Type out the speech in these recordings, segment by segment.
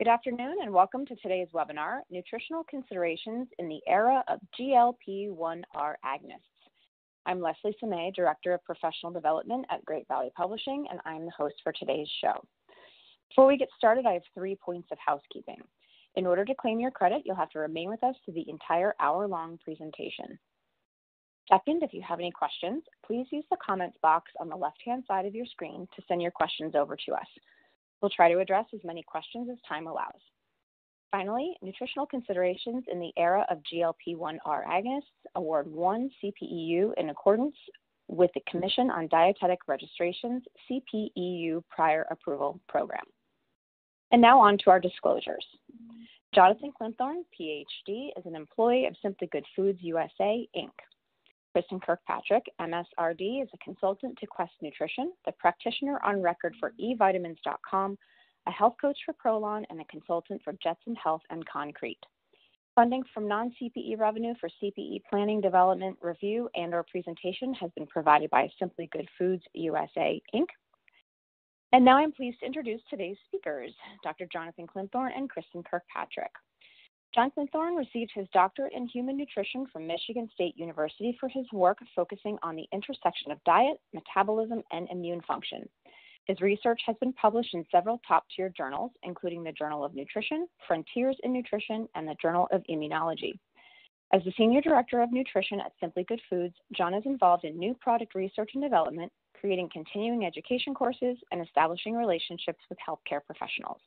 Good afternoon and welcome to today's webinar, Nutritional Considerations in the Era of GLP-1R Agonists. I'm Leslie Semay, Director of Professional Development at Great Valley Publishing, and I'm the host for today's show. Before we get started, I have 3 points of housekeeping. In order to claim your credit, you'll have to remain with us through the entire hour-long presentation. Second, if you have any questions, please use the comments box on the left-hand side of your screen to send your questions over to us. We'll try to address as many questions as time allows. Finally, Nutritional Considerations in the Era of GLP-1R Agonists, Award 1 CPEU in accordance with the Commission on Dietetic Registration's CPEU Prior Approval Program. And now on to our disclosures. Jonathan Clinthorne, PhD, is an employee of Simply Good Foods USA, Inc. Kristen Kirkpatrick, MSRD, is a consultant to Quest Nutrition, the practitioner on record for evitamins.com, a health coach for Prolon, and a consultant for Jetson Health and Concrete. Funding from non-CPE revenue for CPE planning, development, review, and/or presentation has been provided by Simply Good Foods USA, Inc. And now I'm pleased to introduce today's speakers, Dr. Jonathan Clinthorne and Kristen Kirkpatrick. Jonathan Clinthorne received his doctorate in human nutrition from Michigan State University for his work focusing on the intersection of diet, metabolism, and immune function. His research has been published in several top-tier journals, including the Journal of Nutrition, Frontiers in Nutrition, and the Journal of Immunology. As the Senior Director of Nutrition at Simply Good Foods, John is involved in new product research and development, creating continuing education courses, and establishing relationships with healthcare professionals.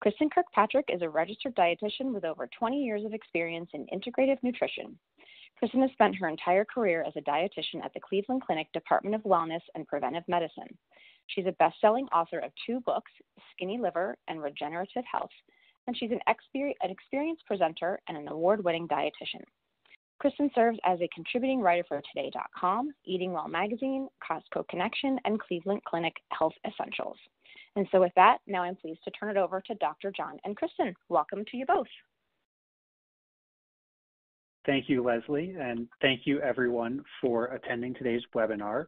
Kristen Kirkpatrick is a registered dietitian with over 20 years of experience in integrative nutrition. Kristen has spent her entire career as a dietitian at the Cleveland Clinic Department of Wellness and Preventive Medicine. She's a best-selling author of 2 books, Skinny Liver and Regenerative Health, and she's an experienced presenter and an award-winning dietitian. Kristen serves as a contributing writer for Today.com, Eating Well Magazine, Costco Connection, and Cleveland Clinic Health Essentials. And so with that, now I'm pleased to turn it over to Dr. John and Kristen. Welcome to you both. Thank you, Leslie, and thank you everyone for attending today's webinar.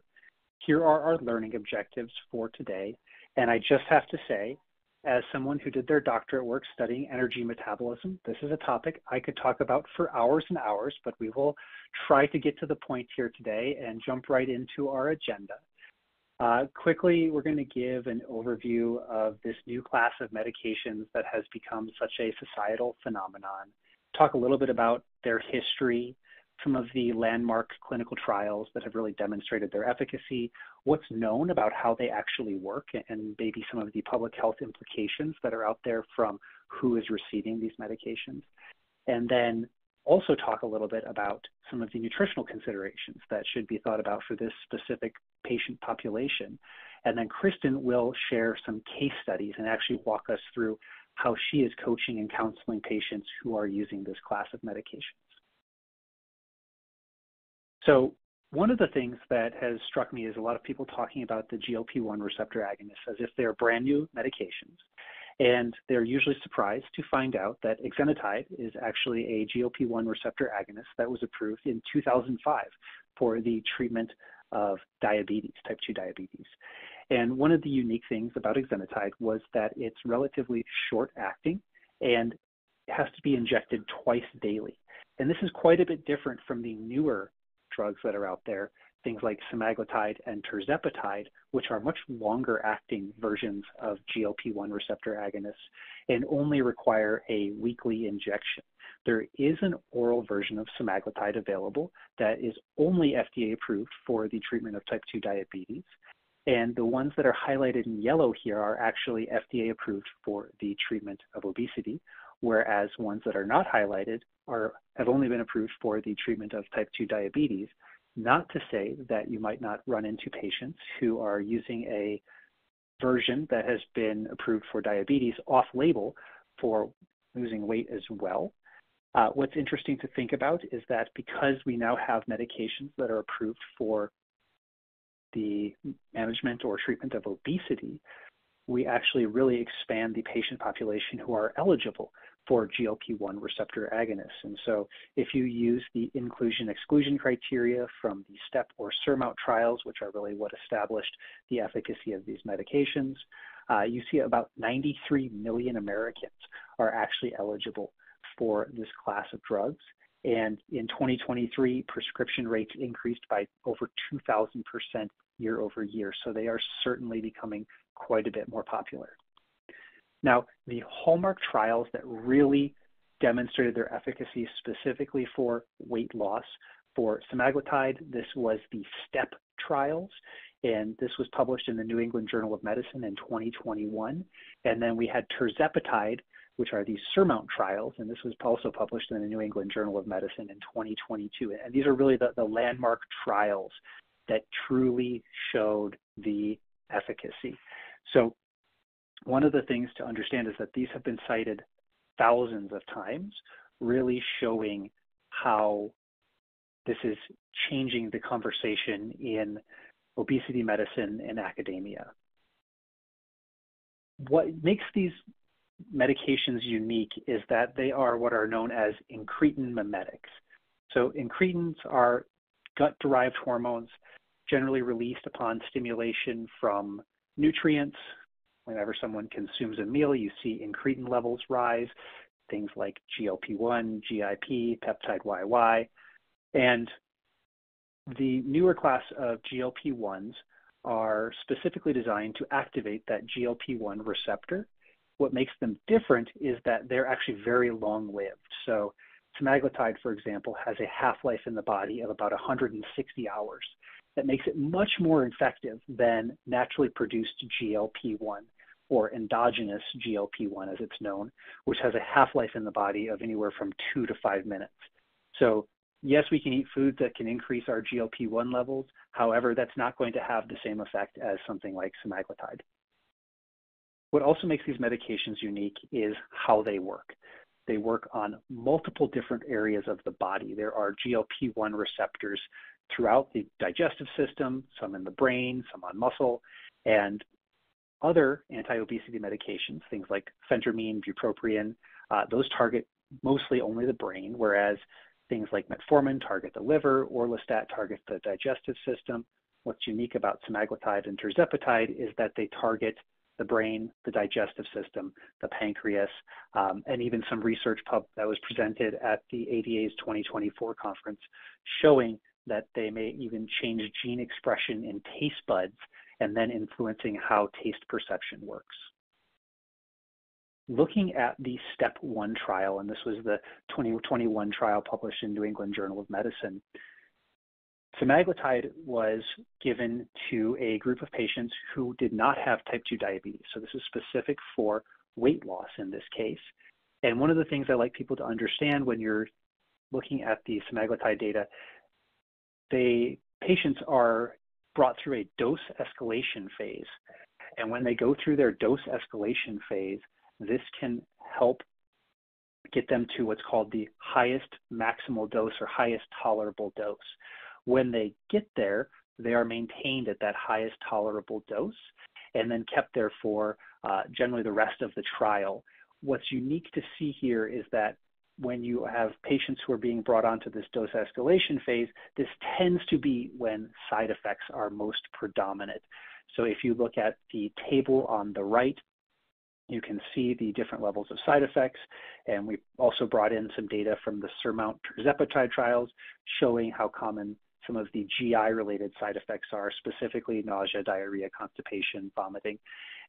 Here are our learning objectives for today. And I just have to say, as someone who did their doctorate work studying energy metabolism, this is a topic I could talk about for hours and hours, but we will try to get to the point here today and jump right into our agenda. Quickly, we're going to give an overview of this new class of medications that has become such a societal phenomenon, talk a little bit about their history, some of the landmark clinical trials that have really demonstrated their efficacy, what's known about how they actually work, and maybe some of the public health implications that are out there from who is receiving these medications, and then also talk a little bit about some of the nutritional considerations that should be thought about for this specific patient population. And then Kristen will share some case studies and actually walk us through how she is coaching and counseling patients who are using this class of medications. So one of the things that has struck me is a lot of people talking about the GLP-1 receptor agonists as if they're brand new medications. And they're usually surprised to find out that Exenatide is actually a GLP-1 receptor agonist that was approved in 2005 for the treatment of diabetes, type 2 diabetes. And one of the unique things about Exenatide was that it's relatively short-acting and has to be injected twice daily. And this is quite a bit different from the newer drugs that are out there, things like semaglutide and tirzepatide, which are much longer-acting versions of GLP-1 receptor agonists and only require a weekly injection. There is an oral version of semaglutide available that is only FDA-approved for the treatment of type 2 diabetes, and the ones that are highlighted in yellow here are actually FDA-approved for the treatment of obesity, whereas ones that are not highlighted have only been approved for the treatment of type 2 diabetes, not to say that you might not run into patients who are using a version that has been approved for diabetes off-label for losing weight as well. What's interesting to think about is that because we now have medications that are approved for the management or treatment of obesity, we actually really expand the patient population who are eligible for GLP-1 receptor agonists. And so if you use the inclusion-exclusion criteria from the STEP or SURMOUNT trials, which are really what established the efficacy of these medications, you see about 93 million Americans are actually eligible for this class of drugs. And in 2023, prescription rates increased by over 2,000% year over year. So they are certainly becoming quite a bit more popular. Now, the hallmark trials that really demonstrated their efficacy specifically for weight loss for semaglutide, this was the STEP trials, and this was published in the New England Journal of Medicine in 2021. And then we had tirzepatide, which are these SURMOUNT trials, and this was also published in the New England Journal of Medicine in 2022. And these are really the landmark trials that truly showed the efficacy. So one of the things to understand is that these have been cited thousands of times, really showing how this is changing the conversation in obesity medicine and academia. What makes these medications unique is that they are what are known as incretin mimetics. So incretins are gut-derived hormones generally released upon stimulation from nutrients. Whenever someone consumes a meal, you see incretin levels rise, things like GLP-1, GIP, peptide YY. And the newer class of GLP-1s are specifically designed to activate that GLP-1 receptor. What makes them different is that they're actually very long-lived. So semaglutide, for example, has a half-life in the body of about 160 hours. That makes it much more effective than naturally produced GLP-1 or endogenous GLP-1 as it's known, which has a half-life in the body of anywhere from 2 to 5 minutes. So yes, we can eat foods that can increase our GLP-1 levels. However, that's not going to have the same effect as something like semaglutide. What also makes these medications unique is how they work. They work on multiple different areas of the body. There are GLP-1 receptors throughout the digestive system, some in the brain, some on muscle, and other anti-obesity medications, things like phentermine, bupropion, those target mostly only the brain, whereas things like metformin target the liver, orlistat targets the digestive system. What's unique about semaglutide and tirzepatide is that they target the brain, the digestive system, the pancreas, and even some research that was presented at the ADA's 2024 conference showing that they may even change gene expression in taste buds and then influencing how taste perception works. Looking at the STEP 1 trial, and this was the 2021 trial published in New England Journal of Medicine, semaglutide was given to a group of patients who did not have type 2 diabetes. So this is specific for weight loss in this case. And one of the things I like people to understand when you're looking at the semaglutide data, the patients are brought through a dose escalation phase. And when they go through their dose escalation phase, this can help get them to what's called the highest maximal dose or highest tolerable dose. When they get there, they are maintained at that highest tolerable dose and then kept there for generally the rest of the trial. What's unique to see here is that when you have patients who are being brought onto this dose escalation phase, this tends to be when side effects are most predominant. So if you look at the table on the right, you can see the different levels of side effects. And we also brought in some data from the SURMOUNT tirzepatide trials showing how common some of the GI-related side effects are, specifically nausea, diarrhea, constipation, vomiting.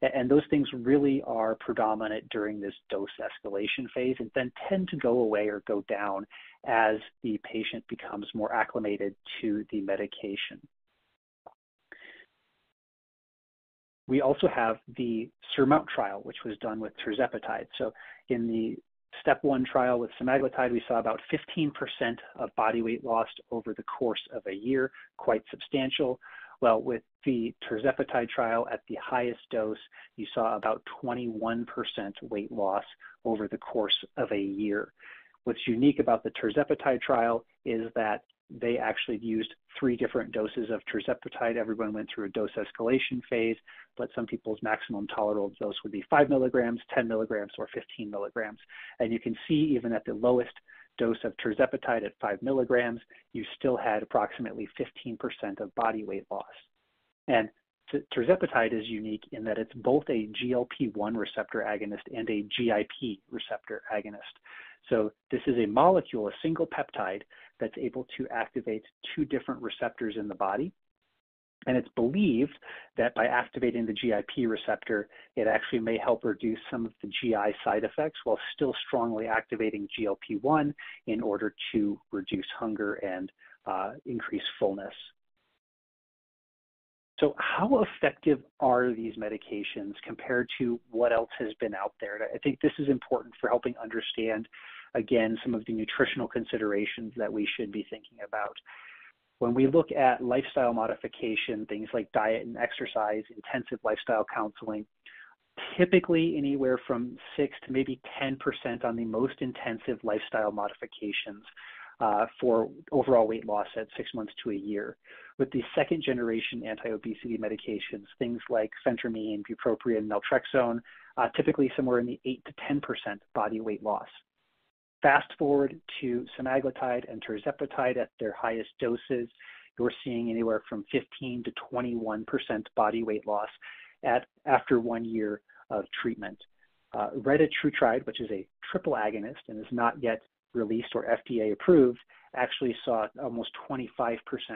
And those things really are predominant during this dose escalation phase and then tend to go away or go down as the patient becomes more acclimated to the medication. We also have the SURMOUNT trial, which was done with tirzepatide. So in the STEP 1 trial with semaglutide, we saw about 15% of body weight lost over the course of a year, quite substantial. Well, with the tirzepatide trial at the highest dose, you saw about 21% weight loss over the course of a year. What's unique about the tirzepatide trial is that they actually used 3 different doses of tirzepatide. Everyone went through a dose escalation phase, but some people's maximum tolerable dose would be 5 milligrams, 10 milligrams, or 15 milligrams. And you can see even at the lowest dose of tirzepatide at 5 milligrams, you still had approximately 15% of body weight loss. And tirzepatide is unique in that it's both a GLP-1 receptor agonist and a GIP receptor agonist. So this is a molecule, a single peptide, that's able to activate two different receptors in the body. And it's believed that by activating the GIP receptor, it actually may help reduce some of the GI side effects while still strongly activating GLP-1 in order to reduce hunger and increase fullness. So how effective are these medications compared to what else has been out there? I think this is important for helping understand, again, some of the nutritional considerations that we should be thinking about. When we look at lifestyle modification, things like diet and exercise, intensive lifestyle counseling, typically anywhere from 6 to maybe 10% on the most intensive lifestyle modifications for overall weight loss at 6 months to a year. With the second generation anti-obesity medications, things like phentermine, bupropion, naltrexone, typically somewhere in the 8 to 10% body weight loss. Fast forward to semaglutide and tirzepatide at their highest doses, you're seeing anywhere from 15 to 21% body weight loss after 1 year of treatment. Retatrutide, which is a triple agonist and is not yet released or FDA approved, actually saw almost 25%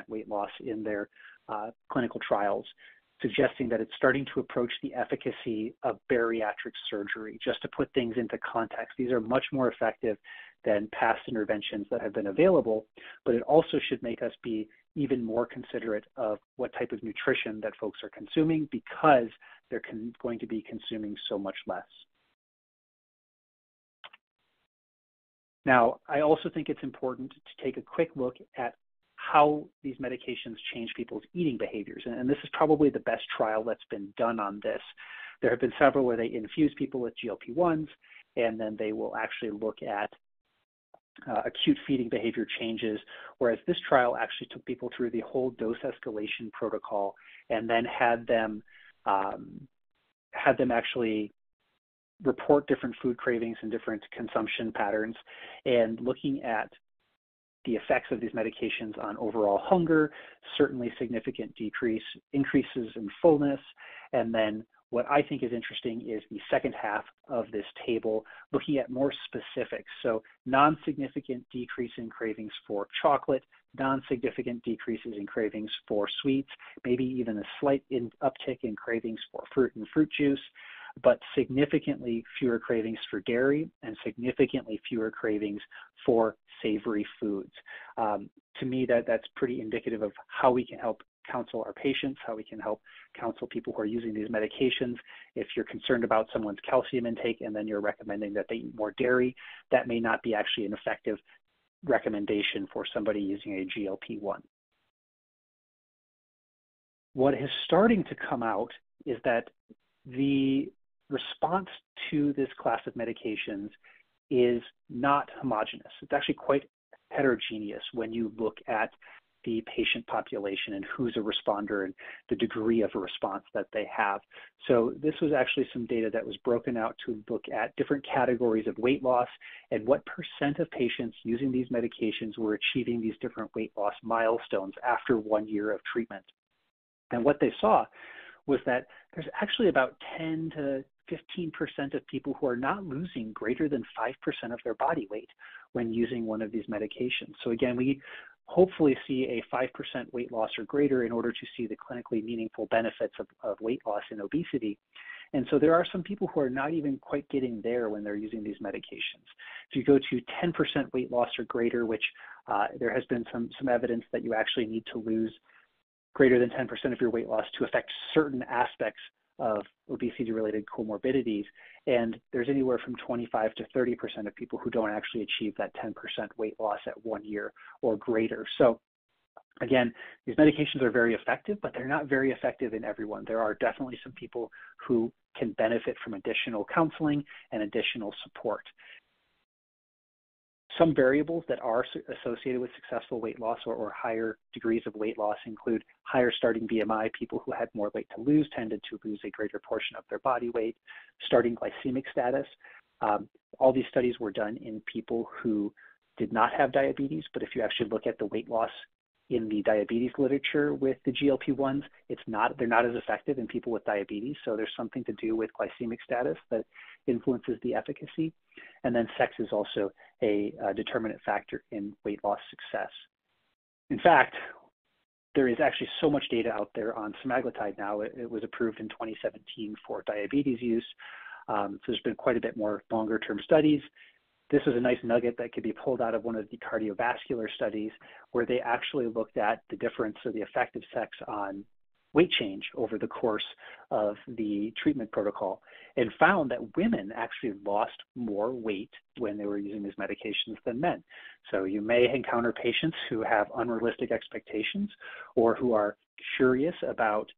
weight loss in their clinical trials, suggesting that it's starting to approach the efficacy of bariatric surgery. Just to put things into context, these are much more effective than past interventions that have been available, but it also should make us be even more considerate of what type of nutrition that folks are consuming, because they're going to be consuming so much less. Now, I also think it's important to take a quick look at how these medications change people's eating behaviors. And this is probably the best trial that's been done on this. There have been several where they infuse people with GLP-1s, and then they will actually look at acute feeding behavior changes, whereas this trial actually took people through the whole dose escalation protocol and then had them actually report different food cravings and different consumption patterns, and looking at the effects of these medications on overall hunger, certainly significant increases in fullness. And then what I think is interesting is the second half of this table, looking at more specifics. So non-significant decrease in cravings for chocolate, non-significant decreases in cravings for sweets, maybe even a slight uptick in cravings for fruit and fruit juice, but significantly fewer cravings for dairy and significantly fewer cravings for savory foods. To me, that's pretty indicative of how we can help counsel our patients, how we can help counsel people who are using these medications. If you're concerned about someone's calcium intake and then you're recommending that they eat more dairy, that may not be actually an effective recommendation for somebody using a GLP-1. What is starting to come out is that the response to this class of medications is not homogeneous. It's actually quite heterogeneous when you look at the patient population and who's a responder and the degree of a response that they have. So this was actually some data that was broken out to look at different categories of weight loss and what percent of patients using these medications were achieving these different weight loss milestones after 1 year of treatment. And what they saw was that there's actually about 10 to 15% of people who are not losing greater than 5% of their body weight when using one of these medications. So again, we hopefully see a 5% weight loss or greater in order to see the clinically meaningful benefits of weight loss in obesity. And so there are some people who are not even quite getting there when they're using these medications. If you go to 10% weight loss or greater, which there has been some evidence that you actually need to lose greater than 10% of your weight loss to affect certain aspects of obesity-related comorbidities, and there's anywhere from 25 to 30% of people who don't actually achieve that 10% weight loss at 1 year or greater. So again, these medications are very effective, but they're not very effective in everyone. There are definitely some people who can benefit from additional counseling and additional support. Some variables that are associated with successful weight loss or higher degrees of weight loss include higher starting BMI. People who had more weight to lose tended to lose a greater portion of their body weight, starting glycemic status. All these studies were done in people who did not have diabetes, but if you actually look at the weight loss in the diabetes literature with the GLP-1s, they're not as effective in people with diabetes. So there's something to do with glycemic status that influences the efficacy. And then sex is also a determinant factor in weight loss success. In fact, there is actually so much data out there on semaglutide now. It was approved in 2017 for diabetes use. So there's been quite a bit more longer-term studies. This was a nice nugget that could be pulled out of one of the cardiovascular studies where they actually looked at the difference or the effect of sex on weight change over the course of the treatment protocol and found that women actually lost more weight when they were using these medications than men. So you may encounter patients who have unrealistic expectations or who are curious about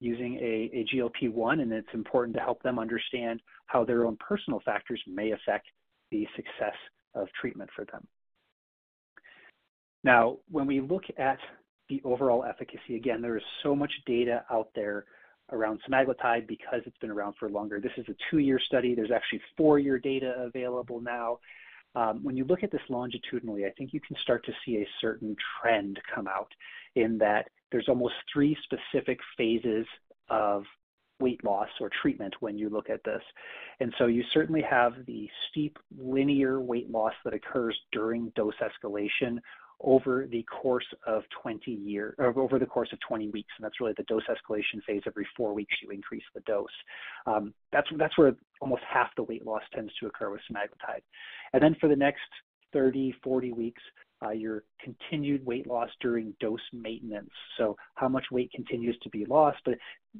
using a GLP-1, and it's important to help them understand how their own personal factors may affect the success of treatment for them. Now, when we look at the overall efficacy, again, there is so much data out there around semaglutide because it's been around for longer. This is a 2-year study. There's actually 4-year data available now. When you look at this longitudinally, I think you can start to see a certain trend come out in that there's almost 3 specific phases of weight loss or treatment when you look at this. And so you certainly have the steep linear weight loss that occurs during dose escalation over the course of 20 weeks. And that's really the dose escalation phase. Every 4 weeks, you increase the dose. That's where almost half the weight loss tends to occur with semaglutide. And then for the next 30, 40 weeks, your continued weight loss during dose maintenance. So how much weight continues to be lost, but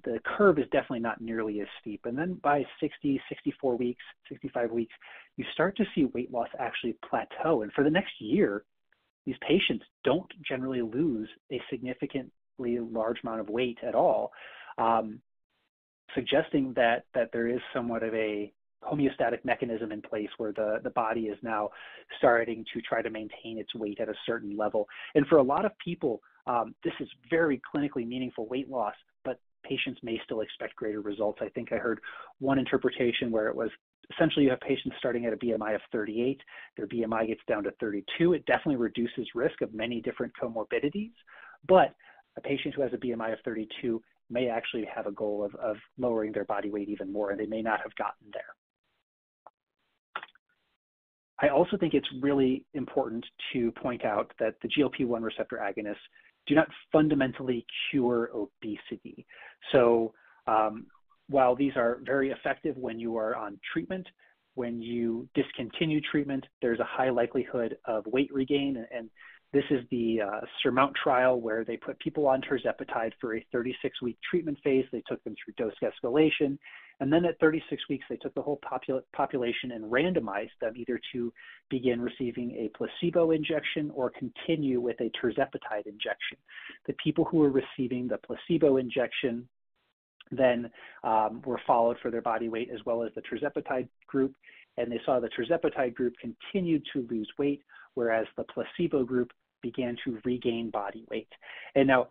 the curve is definitely not nearly as steep. And then by 60, 64 weeks, 65 weeks, you start to see weight loss actually plateau. And for the next year, these patients don't generally lose a significantly large amount of weight at all, suggesting that there is somewhat of a homeostatic mechanism in place where the body is now starting to try to maintain its weight at a certain level. And for a lot of people, this is very clinically meaningful weight loss, but patients may still expect greater results. I think I heard one interpretation where it was essentially you have patients starting at a BMI of 38, their BMI gets down to 32. It definitely reduces risk of many different comorbidities, but a patient who has a BMI of 32 may actually have a goal of lowering their body weight even more, and they may not have gotten there. I also think it's really important to point out that the GLP-1 receptor agonists do not fundamentally cure obesity. So while these are very effective when you are on treatment, when you discontinue treatment, there's a high likelihood of weight regain. And this is the SURMOUNT trial where they put people on tirzepatide for a 36-week treatment phase. They took them through dose escalation. And then at 36 weeks, they took the whole population and randomized them either to begin receiving a placebo injection or continue with a tirzepatide injection. The people who were receiving the placebo injection then were followed for their body weight as well as the tirzepatide group. And they saw the tirzepatide group continued to lose weight, whereas the placebo group began to regain body weight. And now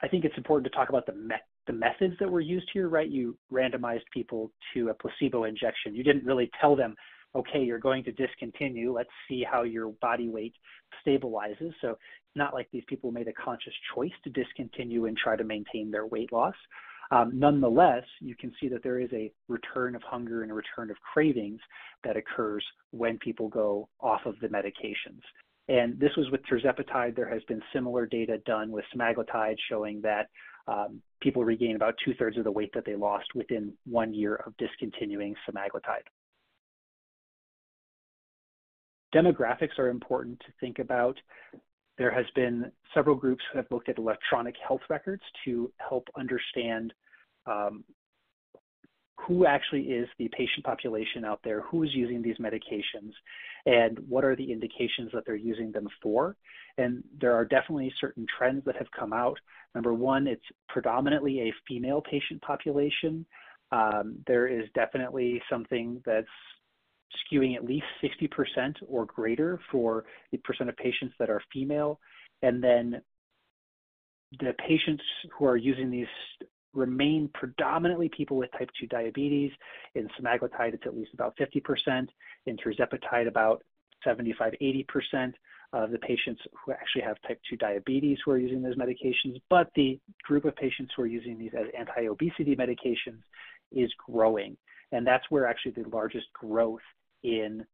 I think it's important to talk about the methods that were used here, right? You randomized people to a placebo injection. You didn't really tell them, okay, you're going to discontinue. Let's see how your body weight stabilizes. So it's not like these people made a conscious choice to discontinue and try to maintain their weight loss. Nonetheless, you can see that there is a return of hunger and a return of cravings that occurs when people go off of the medications. And this was with tirzepatide. There has been similar data done with semaglutide showing that people regain about 2/3 of the weight that they lost within 1 year of discontinuing semaglutide. Demographics are important to think about. There has been several groups who have looked at electronic health records to help understand who actually is the patient population out there, who is using these medications, and what are the indications that they're using them for. And there are definitely certain trends that have come out. Number one, it's predominantly a female patient population. There is definitely something that's skewing at least 60% or greater for the percent of patients that are female. And then the patients who are using these remain predominantly people with type 2 diabetes. In semaglutide, it's at least about 50%. In tirzepatide, about 75-80%. of the patients who actually have type 2 diabetes who are using those medications, but the group of patients who are using these as anti-obesity medications is growing. And that's where actually the largest growth in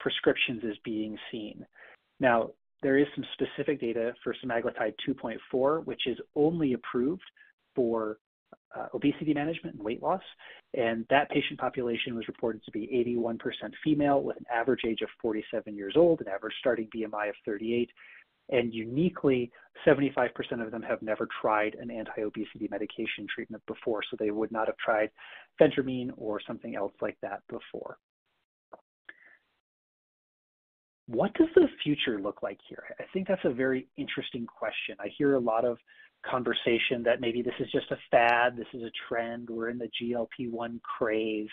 prescriptions is being seen. Now, there is some specific data for semaglutide 2.4, which is only approved for obesity management and weight loss. And that patient population was reported to be 81% female with an average age of 47 years old, an average starting BMI of 38. And uniquely, 75% of them have never tried an anti-obesity medication treatment before, so they would not have tried phentermine or something else like that before. What does the future look like here? I think that's a very interesting question. I hear a lot of conversation that maybe this is just a fad, this is a trend, we're in the GLP-1 craze.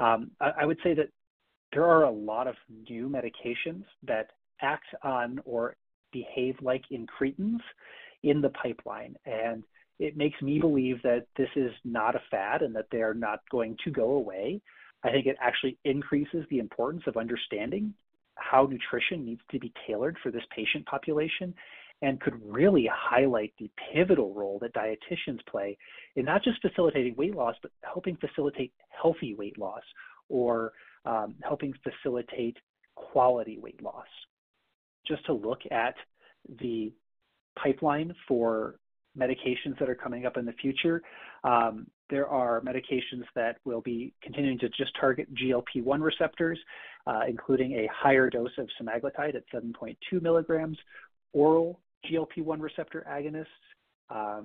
I would say that there are a lot of new medications that act on or behave like incretins in the pipeline. And it makes me believe that this is not a fad and that they are not going to go away. I think it actually increases the importance of understanding how nutrition needs to be tailored for this patient population and could really highlight the pivotal role that dietitians play in not just facilitating weight loss, but helping facilitate healthy weight loss or helping facilitate quality weight loss. Just to look at the pipeline for medications that are coming up in the future, there are medications that will be continuing to just target GLP-1 receptors, including a higher dose of semaglutide at 7.2 milligrams, oral GLP-1 receptor agonists.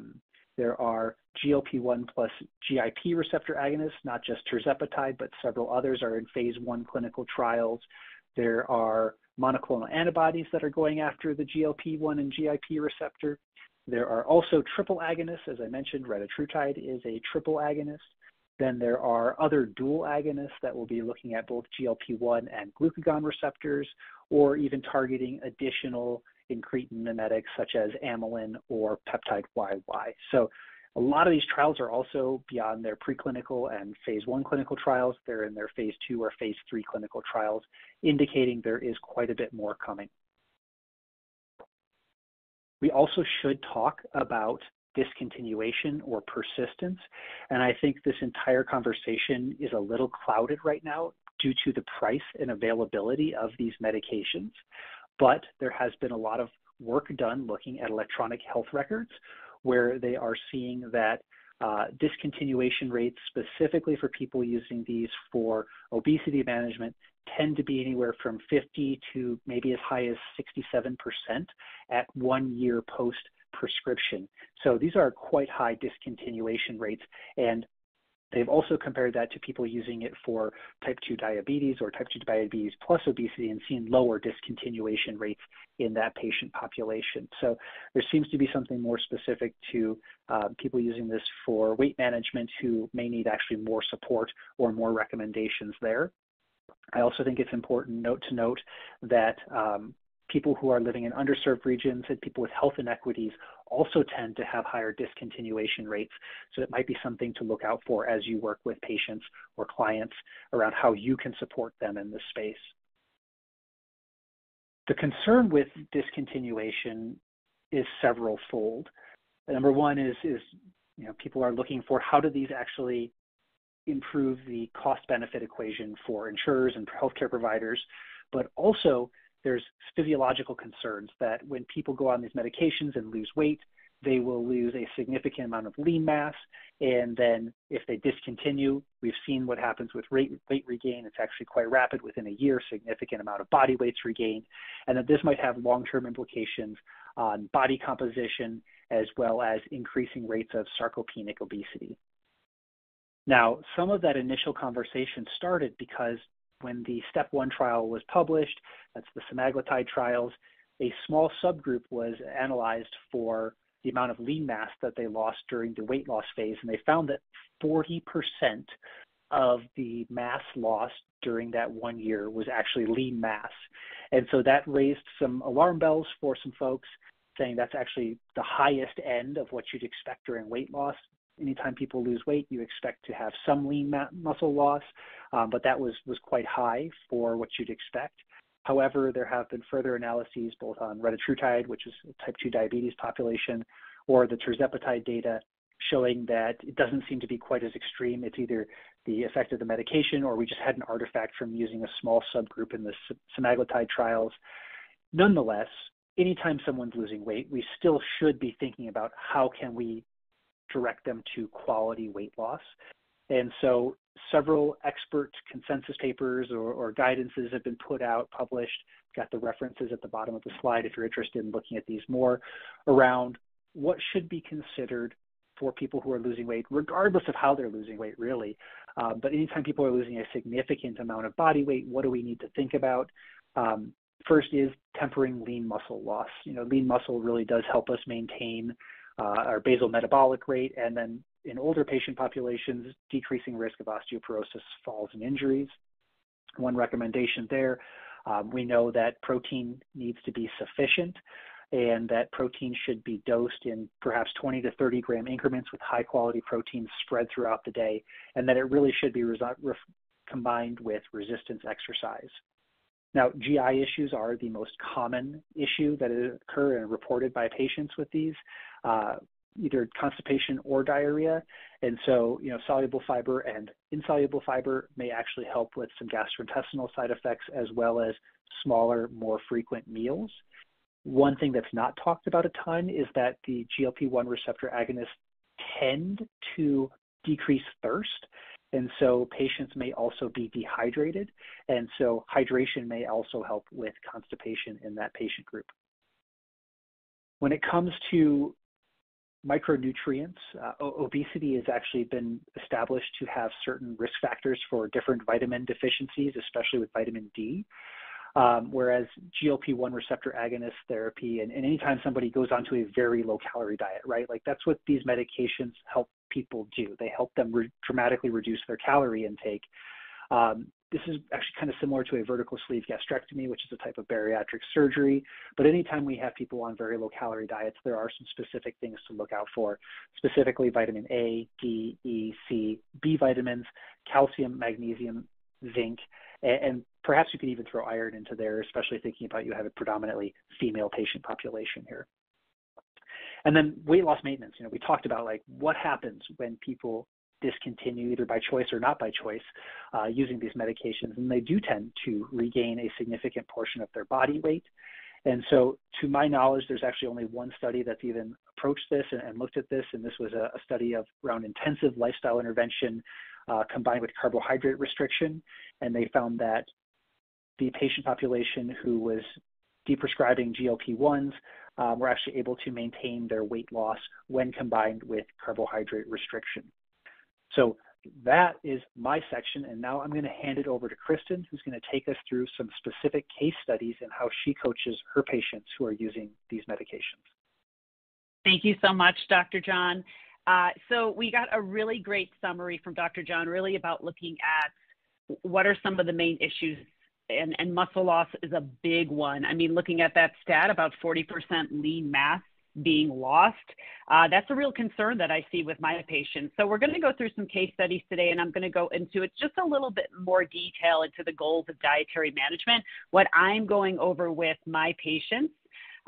There are GLP-1 plus GIP receptor agonists, not just tirzepatide, but several others are in phase 1 clinical trials. There are monoclonal antibodies that are going after the GLP-1 and GIP receptor. There are also triple agonists. As I mentioned, retatrutide is a triple agonist. Then there are other dual agonists that will be looking at both GLP-1 and glucagon receptors, or even targeting additional incretin mimetics such as amylin or peptide YY. So a lot of these trials are also beyond their preclinical and phase 1 clinical trials. They're in their phase 2 or phase 3 clinical trials, indicating there is quite a bit more coming. We also should talk about discontinuation or persistence. And I think this entire conversation is a little clouded right now due to the price and availability of these medications. But there has been a lot of work done looking at electronic health records where they are seeing that discontinuation rates specifically for people using these for obesity management tend to be anywhere from 50 to maybe as high as 67% at 1 year post-prescription. So these are quite high discontinuation rates, and they've also compared that to people using it for type 2 diabetes or type 2 diabetes plus obesity and seen lower discontinuation rates in that patient population. So there seems to be something more specific to people using this for weight management who may need actually more support or more recommendations there. I also think it's important to note that people who are living in underserved regions and people with health inequities also tend to have higher discontinuation rates. So it might be something to look out for as you work with patients or clients around how you can support them in this space. The concern with discontinuation is several-fold. Number one is people are looking for how do these actually improve the cost-benefit equation for insurers and healthcare providers, but also there's physiological concerns that when people go on these medications and lose weight, they will lose a significant amount of lean mass. And then if they discontinue, we've seen what happens with weight regain. It's actually quite rapid. Within a year, significant amount of body weight's regained. And that this might have long-term implications on body composition as well as increasing rates of sarcopenic obesity. Now, some of that initial conversation started because when the STEP 1 trial was published, that's the semaglutide trials, a small subgroup was analyzed for the amount of lean mass that they lost during the weight loss phase, and they found that 40% of the mass lost during that 1 year was actually lean mass. And so that raised some alarm bells for some folks, saying that's actually the highest end of what you'd expect during weight loss. Anytime people lose weight, you expect to have some lean muscle loss, but that was quite high for what you'd expect. However, there have been further analyses both on retatrutide, which is a type 2 diabetes population, or the tirzepatide data showing that it doesn't seem to be quite as extreme. It's either the effect of the medication or we just had an artifact from using a small subgroup in the semaglutide trials. Nonetheless, anytime someone's losing weight, we still should be thinking about how can we direct them to quality weight loss. And so several expert consensus papers or guidances have been put out, published. We've got the references at the bottom of the slide if you're interested in looking at these more around what should be considered for people who are losing weight, regardless of how they're losing weight, really. But anytime people are losing a significant amount of body weight, what do we need to think about? First is tempering lean muscle loss. You know, lean muscle really does help us maintain our basal metabolic rate, and then in older patient populations, decreasing risk of osteoporosis, falls, and injuries. One recommendation there, we know that protein needs to be sufficient, and that protein should be dosed in perhaps 20 to 30 gram increments with high quality protein spread throughout the day, and that it really should be combined with resistance exercise. Now, GI issues are the most common issue that occur and are reported by patients with these, either constipation or diarrhea. And so, you know, soluble fiber and insoluble fiber may actually help with some gastrointestinal side effects as well as smaller, more frequent meals. One thing that's not talked about a ton is that the GLP-1 receptor agonists tend to decrease thirst. And so patients may also be dehydrated. And so hydration may also help with constipation in that patient group. When it comes to micronutrients, obesity has actually been established to have certain risk factors for different vitamin deficiencies, especially with vitamin D. Whereas GLP-1 receptor agonist therapy, and anytime somebody goes onto a very low-calorie diet, right? Like that's what these medications help people do. They help them dramatically reduce their calorie intake. This is actually kind of similar to a vertical sleeve gastrectomy, which is a type of bariatric surgery. But anytime we have people on very low-calorie diets, there are some specific things to look out for, specifically vitamin A, D, E, C, B vitamins, calcium, magnesium, zinc, and perhaps you could even throw iron into there, especially thinking about you have a predominantly female patient population here. And then weight loss maintenance. You know, we talked about like what happens when people discontinue either by choice or not by choice using these medications, and they do tend to regain a significant portion of their body weight. And so to my knowledge, there's actually only one study that's even approached this and looked at this, and this was a study of around intensive lifestyle intervention combined with carbohydrate restriction, and they found that the patient population who was deprescribing GLP-1s were actually able to maintain their weight loss when combined with carbohydrate restriction. So that is my section, and now I'm going to hand it over to Kristen, who's going to take us through some specific case studies and how she coaches her patients who are using these medications. Thank you so much, Dr. John. So we got a really great summary from Dr. John, really about looking at what are some of the main issues, and muscle loss is a big one. I mean, looking at that stat, about 40% lean mass being lost, that's a real concern that I see with my patients. So we're going to go through some case studies today, and I'm going to go into it just a little bit more detail into the goals of dietary management, what I'm going over with my patients.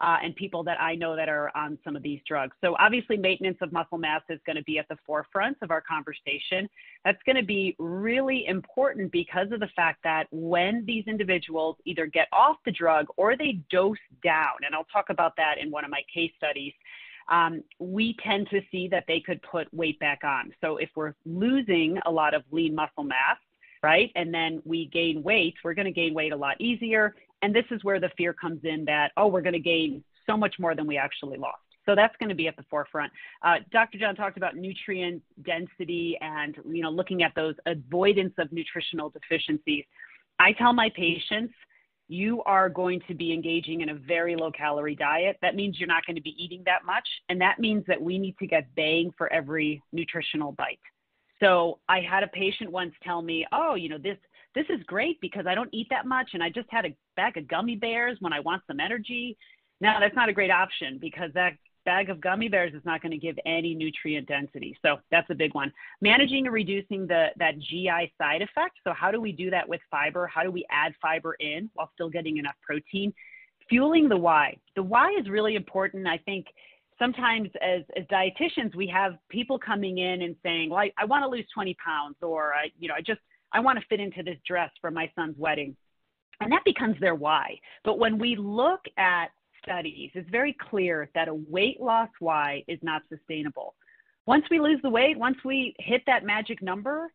And people that I know that are on some of these drugs. So obviously maintenance of muscle mass is going to be at the forefront of our conversation. That's going to be really important because of the fact that when these individuals either get off the drug or they dose down, and I'll talk about that in one of my case studies, we tend to see that they could put weight back on. So if we're losing a lot of lean muscle mass, right, and then we gain weight, we're going to gain weight a lot easier. And this is where the fear comes in that, oh, we're going to gain so much more than we actually lost. So that's going to be at the forefront. Dr. John talked about nutrient density and, you know, looking at those avoidance of nutritional deficiencies. I tell my patients, you are going to be engaging in a very low-calorie diet. That means you're not going to be eating that much, and that means that we need to get bang for every nutritional bite. So I had a patient once tell me, oh, you know, this is great because I don't eat that much and I just had a bag of gummy bears when I want some energy. Now, that's not a great option because that bag of gummy bears is not going to give any nutrient density. So that's a big one. Managing and reducing that GI side effect. So how do we do that with fiber? How do we add fiber in while still getting enough protein? Fueling the why. The why is really important. I think sometimes as dietitians, we have people coming in and saying, well, I want to lose 20 pounds, or I want to fit into this dress for my son's wedding. And that becomes their why. But when we look at studies, it's very clear that a weight loss why is not sustainable. Once we lose the weight, once we hit that magic number,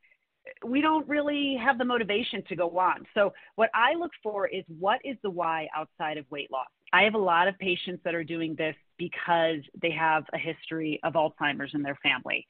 we don't really have the motivation to go on. So what I look for is, what is the why outside of weight loss? I have a lot of patients that are doing this because they have a history of Alzheimer's in their family.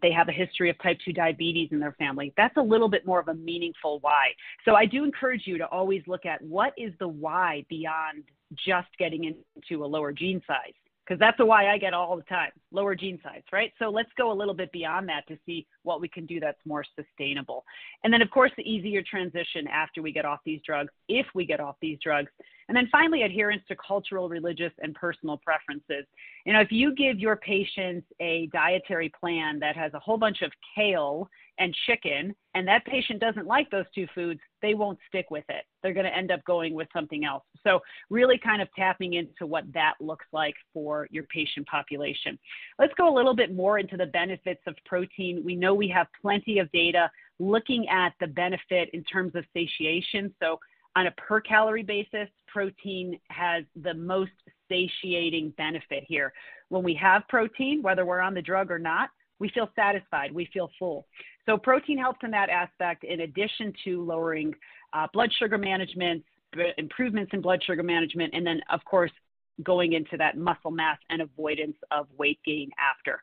They have a history of type 2 diabetes in their family. That's a little bit more of a meaningful why. So I do encourage you to always look at, what is the why beyond just getting into a lower gene size? Because that's the why I get all the time, lower gene size, right? So let's go a little bit beyond that to see what we can do that's more sustainable. And then, of course, the easier transition after we get off these drugs, if we get off these drugs. And then finally, adherence to cultural, religious, and personal preferences. You know, if you give your patients a dietary plan that has a whole bunch of kale and chicken, and that patient doesn't like those two foods, they won't stick with it. They're going to end up going with something else. So really kind of tapping into what that looks like for your patient population. Let's go a little bit more into the benefits of protein. We know we have plenty of data looking at the benefit in terms of satiation. So on a per calorie basis, protein has the most satiating benefit here. When we have protein, whether we're on the drug or not, we feel satisfied, we feel full. So protein helps in that aspect, in addition to lowering blood sugar management, improvements in blood sugar management, and then, of course, going into that muscle mass and avoidance of weight gain after.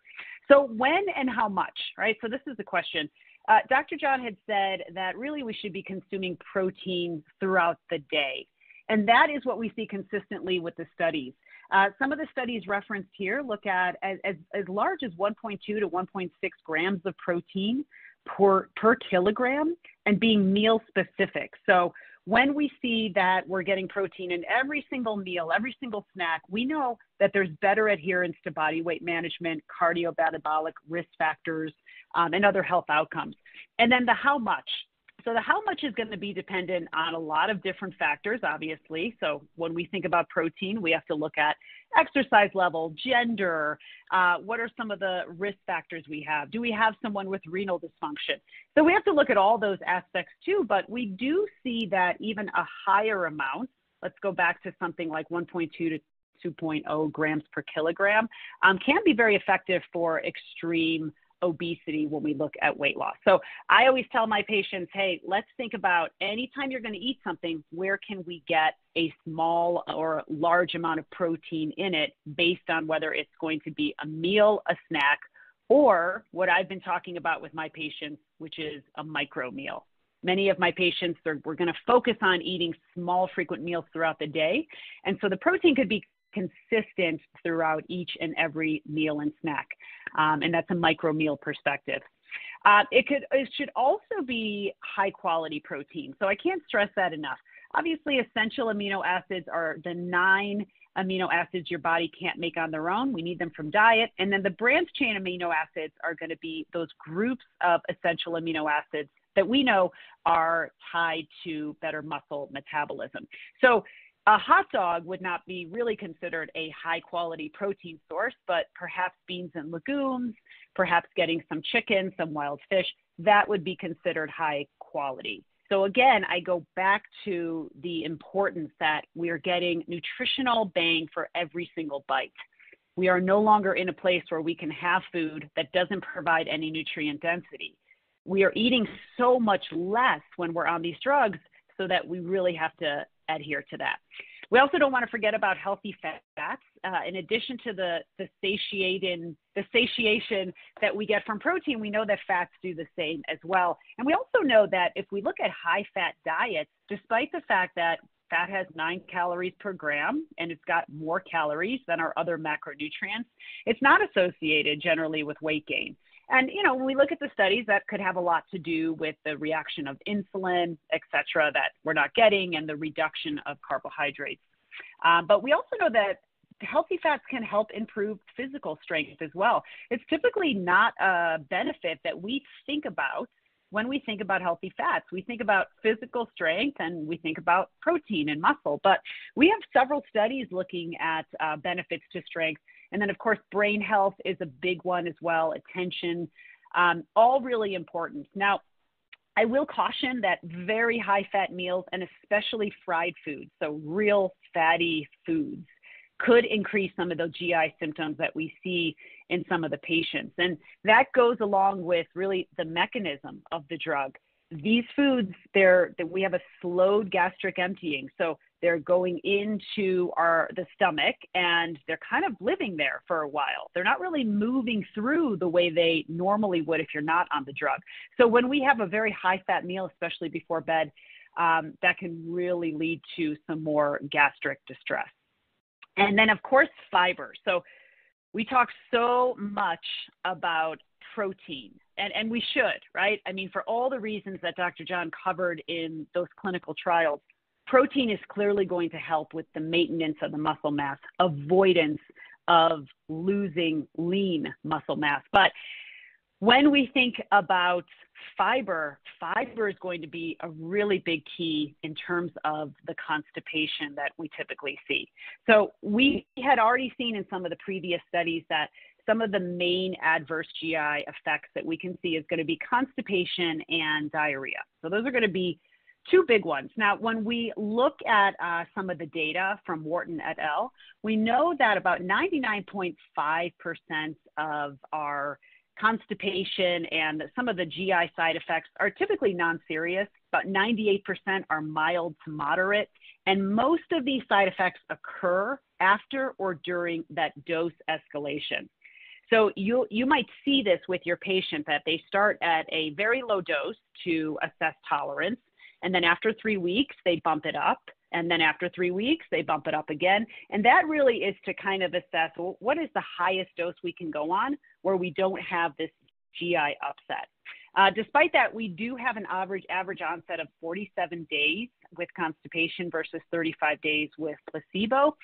So when and how much, right? So this is the question. Dr. John had said that really we should be consuming protein throughout the day. And that is what we see consistently with the studies. Some of the studies referenced here look at as large as 1.2 to 1.6 grams of protein per kilogram, and being meal specific. So when we see that we're getting protein in every single meal, every single snack, we know that there's better adherence to body weight management, cardiometabolic risk factors, and other health outcomes. And then the how much. So the how much is going to be dependent on a lot of different factors, obviously. So when we think about protein, we have to look at exercise level, gender, what are some of the risk factors we have? Do we have someone with renal dysfunction? So we have to look at all those aspects too, but we do see that even a higher amount, let's go back to something like 1.2 to 2.0 grams per kilogram, can be very effective for extreme obesity when we look at weight loss. So I always tell my patients, hey, let's think about, anytime you're going to eat something, where can we get a small or large amount of protein in it, based on whether it's going to be a meal, a snack, or what I've been talking about with my patients, which is a micro meal. Many of my patients, we're going to focus on eating small, frequent meals throughout the day. And so the protein could be consistent throughout each and every meal and snack. And that's a micro meal perspective. It should also be high quality protein. So I can't stress that enough. Obviously, essential amino acids are the 9 amino acids your body can't make on their own. We need them from diet. And then the branch chain amino acids are going to be those groups of essential amino acids that we know are tied to better muscle metabolism. So a hot dog would not be really considered a high-quality protein source, but perhaps beans and legumes, perhaps getting some chicken, some wild fish, that would be considered high quality. So again, I go back to the importance that we are getting nutritional bang for every single bite. We are no longer in a place where we can have food that doesn't provide any nutrient density. We are eating so much less when we're on these drugs, so that we really have to adhere to that. We also don't want to forget about healthy fats. In addition to the satiation that we get from protein, we know that fats do the same as well. And we also know that if we look at high-fat diets, despite the fact that fat has 9 calories per gram and it's got more calories than our other macronutrients, it's not associated generally with weight gain. And, you know, when we look at the studies, that could have a lot to do with the reaction of insulin, et cetera, that we're not getting, and the reduction of carbohydrates. But we also know that healthy fats can help improve physical strength as well. It's typically not a benefit that we think about when we think about healthy fats. We think about physical strength and we think about protein and muscle, but we have several studies looking at benefits to strength. And then, of course, brain health is a big one as well, attention, all really important. Now, I will caution that very high-fat meals and especially fried foods, so real fatty foods, could increase some of those GI symptoms that we see in some of the patients. And that goes along with really the mechanism of the drug. These foods, we have a slowed gastric emptying, so they're going into the stomach and they're kind of living there for a while. They're not really moving through the way they normally would if you're not on the drug. So when we have a very high-fat meal, especially before bed, that can really lead to some more gastric distress. And then, of course, fiber. So we talk so much about protein, and we should, right? I mean, for all the reasons that Dr. John covered in those clinical trials, protein is clearly going to help with the maintenance of the muscle mass, avoidance of losing lean muscle mass. But when we think about fiber, fiber is going to be a really big key in terms of the constipation that we typically see. So we had already seen in some of the previous studies that some of the main adverse GI effects that we can see is going to be constipation and diarrhea. So those are going to be two big ones. Now, when we look at some of the data from Wharton et al., we know that about 99.5% of our constipation and some of the GI side effects are typically non-serious. About 98% are mild to moderate. And most of these side effects occur after or during that dose escalation. So you might see this with your patient that they start at a very low dose to assess tolerance. And then after 3 weeks, they bump it up. And then after 3 weeks, they bump it up again. And that really is to kind of assess, well, what is the highest dose we can go on where we don't have this GI upset. Despite that, we do have an average onset of 47 days with constipation versus 35 days with placebo.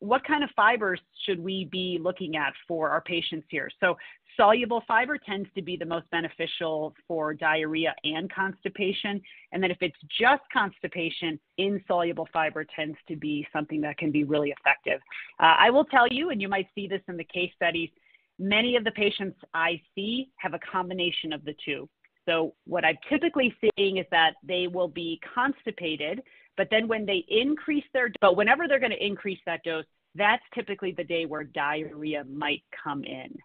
What kind of fibers should we be looking at for our patients here? So soluble fiber tends to be the most beneficial for diarrhea and constipation. And then if it's just constipation, insoluble fiber tends to be something that can be really effective. I will tell you, and you might see this in the case studies, many of the patients I see have a combination of the two. So what I'm typically seeing is that they will be constipated, but then when they increase their dose, but whenever they're going to increase that dose, that's typically the day where diarrhea might come in.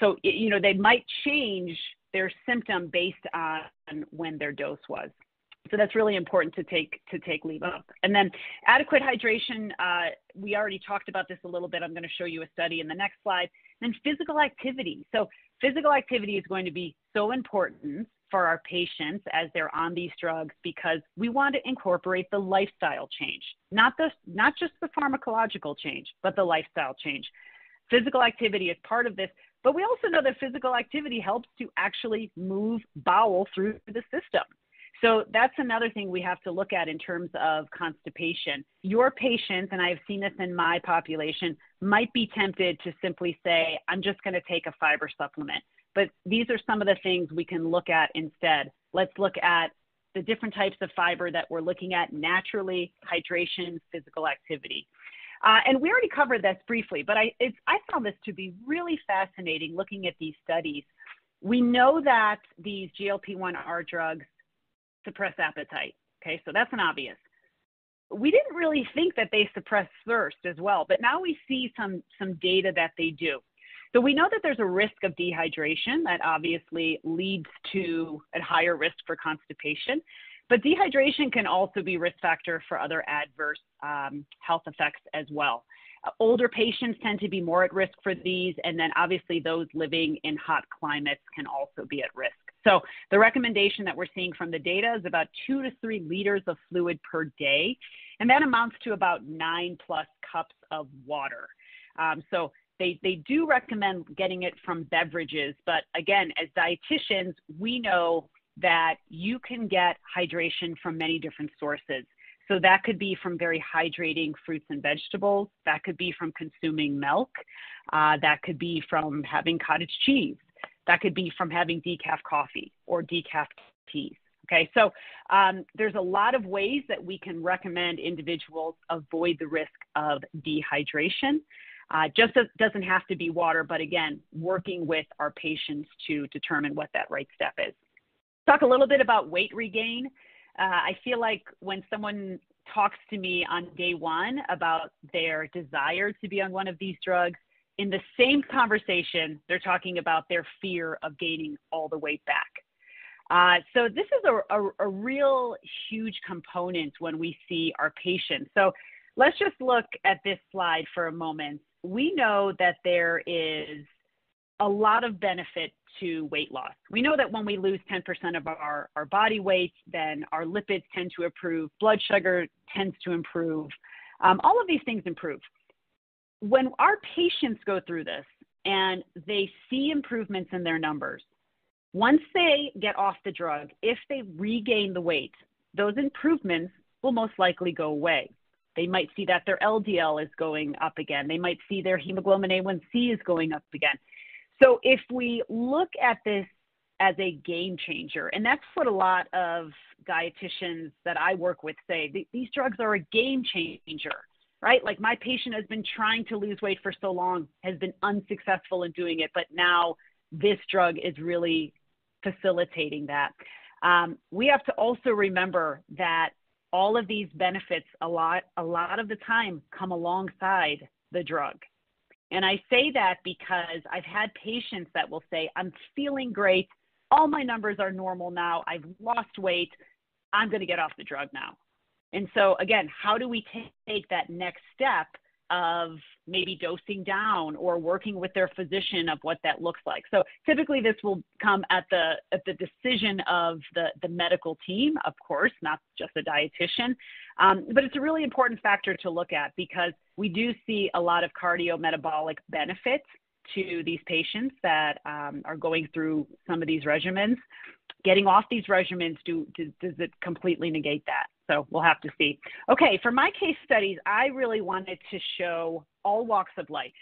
So, they might change their symptom based on when their dose was. So that's really important to take leave of. And then adequate hydration, we already talked about this a little bit. I'm going to show you a study in the next slide. And physical activity. So physical activity is going to be so important for our patients as they're on these drugs because we want to incorporate the lifestyle change, not just the pharmacological change, but the lifestyle change. Physical activity is part of this, but we also know that physical activity helps to actually move bowel through the system. So that's another thing we have to look at in terms of constipation. Your patients, and I've seen this in my population, might be tempted to simply say, I'm just going to take a fiber supplement. But these are some of the things we can look at instead. Let's look at the different types of fiber that we're looking at naturally, hydration, physical activity. And we already covered this briefly, but I found this to be really fascinating looking at these studies. We know that these GLP-1R drugs suppress appetite. Okay, so that's an obvious. We didn't really think that they suppress thirst as well, but now we see some data that they do. So we know that there's a risk of dehydration that obviously leads to a higher risk for constipation, but dehydration can also be a risk factor for other adverse health effects as well. Older patients tend to be more at risk for these, and then obviously those living in hot climates can also be at risk. So the recommendation that we're seeing from the data is about 2 to 3 liters of fluid per day, and that amounts to about 9+ cups of water. So they do recommend getting it from beverages, but again, as dietitians, we know that you can get hydration from many different sources. So that could be from very hydrating fruits and vegetables. That could be from consuming milk. That could be from having cottage cheese. That could be from having decaf coffee or decaf teas. Okay, so there's a lot of ways that we can recommend individuals avoid the risk of dehydration. Just doesn't have to be water, but again, working with our patients to determine what that right step is. Talk a little bit about weight regain. I feel like when someone talks to me on day one about their desire to be on one of these drugs, in the same conversation, they're talking about their fear of gaining all the weight back. So this is a real huge component when we see our patients. So let's just look at this slide for a moment. We know that there is a lot of benefit to weight loss. We know that when we lose 10% of our body weight, then our lipids tend to improve, blood sugar tends to improve, all of these things improve. When our patients go through this and they see improvements in their numbers, once they get off the drug, if they regain the weight, those improvements will most likely go away. They might see that their LDL is going up again. They might see their hemoglobin A1C is going up again. So if we look at this as a game changer, and that's what a lot of dietitians that I work with say, these drugs are a game changer, right? Like my patient has been trying to lose weight for so long, has been unsuccessful in doing it, but now this drug is really facilitating that. We have to also remember that all of these benefits a lot of the time come alongside the drug. And I say that because I've had patients that will say, I'm feeling great. All my numbers are normal now. I've lost weight. I'm going to get off the drug now. And so again, how do we take that next step of maybe dosing down or working with their physician of what that looks like? So typically this will come at the decision of the medical team, of course, not just a dietitian, but it's a really important factor to look at because we do see a lot of cardiometabolic benefits to these patients that are going through some of these regimens. Getting off these regimens, does it completely negate that? So we'll have to see. Okay, for my case studies, I really wanted to show all walks of life.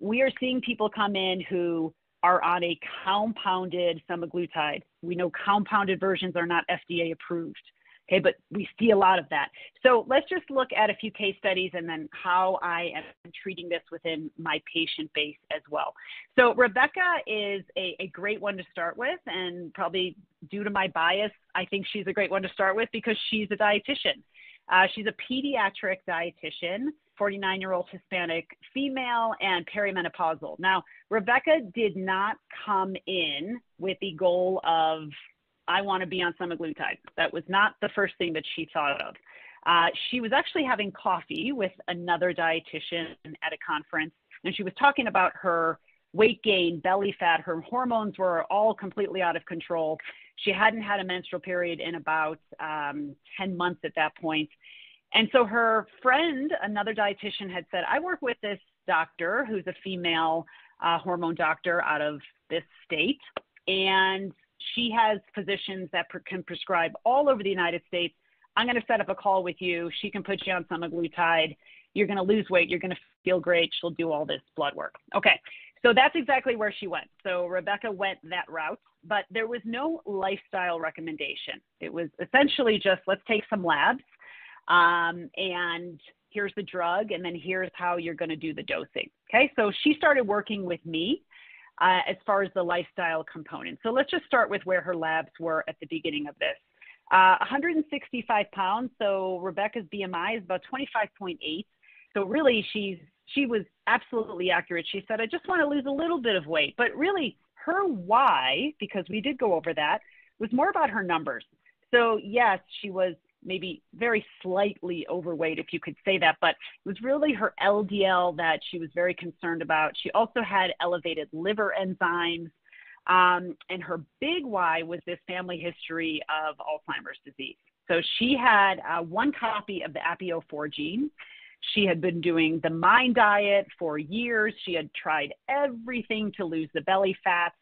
We are seeing people come in who are on a compounded semaglutide. We know compounded versions are not FDA approved, okay, but we see a lot of that. So let's just look at a few case studies and then how I am treating this within my patient base as well. So Rebecca is a great one to start with, and probably due to my bias, I think she's a great one to start with because she's a dietitian. She's a pediatric dietitian, 49-year-old Hispanic female and perimenopausal. Now, Rebecca did not come in with the goal of, I want to be on semaglutide. That was not the first thing that she thought of. She was actually having coffee with another dietitian at a conference, and she was talking about her weight gain, belly fat, her hormones were all completely out of control. She hadn't had a menstrual period in about 10 months at that point. And so her friend, another dietitian, had said, I work with this doctor who's a female hormone doctor out of this state, and she has physicians that can prescribe all over the United States. I'm going to set up a call with you. She can put you on semaglutide. You're going to lose weight. You're going to feel great. She'll do all this blood work. Okay. So that's exactly where she went. So Rebecca went that route, but there was no lifestyle recommendation. It was essentially just, let's take some labs and here's the drug, and then here's how you're going to do the dosing. Okay. So she started working with me as far as the lifestyle component. So let's just start with where her labs were at the beginning of this. 165 pounds. So Rebecca's BMI is about 25.8. So really she was absolutely accurate. She said, I just want to lose a little bit of weight. But really, her why, because we did go over that, was more about her numbers. So, yes, she was maybe very slightly overweight, if you could say that, but it was really her LDL that she was very concerned about. She also had elevated liver enzymes, and her big why was this family history of Alzheimer's disease. So she had one copy of the APOE4 gene. She had been doing the MIND diet for years. She had tried everything to lose the belly fats.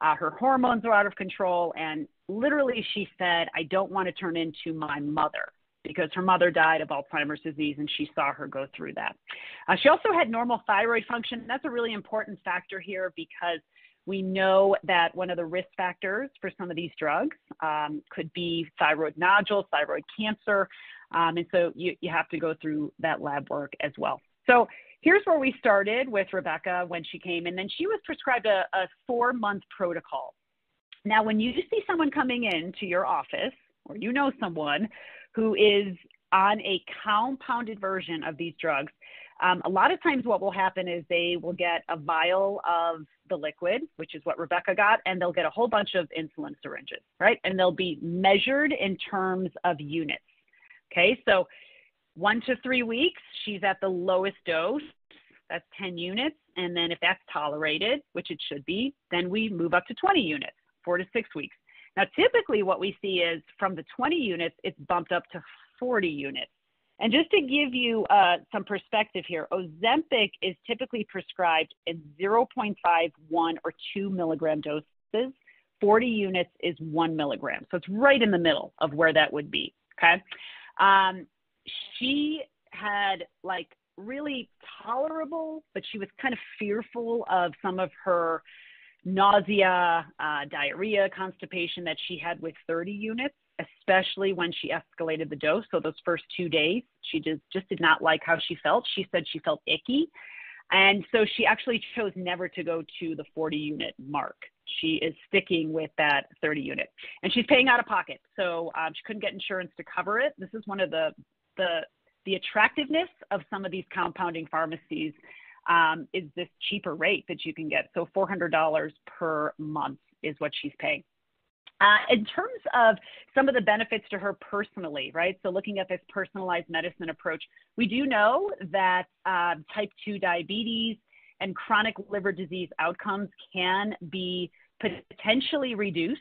Her hormones were out of control. And literally she said, I don't want to turn into my mother. because her mother died of Alzheimer's disease and she saw her go through that. She also had normal thyroid function. That's a really important factor here because we know that one of the risk factors for some of these drugs could be thyroid nodules, thyroid cancer, and so you have to go through that lab work as well. So here's where we started with Rebecca when she came, and then she was prescribed a 4-month protocol. Now, when you see someone coming into your office, or you know someone who is on a compounded version of these drugs, a lot of times what will happen is they will get a vial of the liquid, which is what Rebecca got, and they'll get a whole bunch of insulin syringes, right? And they'll be measured in terms of units, okay? So 1 to 3 weeks, she's at the lowest dose, that's 10 units, and then if that's tolerated, which it should be, then we move up to 20 units, 4 to 6 weeks. Now, typically what we see is from the 20 units, it's bumped up to 40 units. And just to give you some perspective here, Ozempic is typically prescribed in 0.5, 1, or 2 milligram doses. 40 units is 1 milligram. So it's right in the middle of where that would be, okay? She had like really tolerable, but she was kind of fearful of some of her nausea, diarrhea, constipation that she had with 30 units. Especially when she escalated the dose. So those first 2 days, she just did not like how she felt. She said she felt icky. And so she actually chose never to go to the 40 unit mark. She is sticking with that 30 unit. And she's paying out of pocket. So she couldn't get insurance to cover it. This is one of the attractiveness of some of these compounding pharmacies is this cheaper rate that you can get. So $400 per month is what she's paying. In terms of some of the benefits to her personally, right, so looking at this personalized medicine approach, we do know that type 2 diabetes and chronic liver disease outcomes can be potentially reduced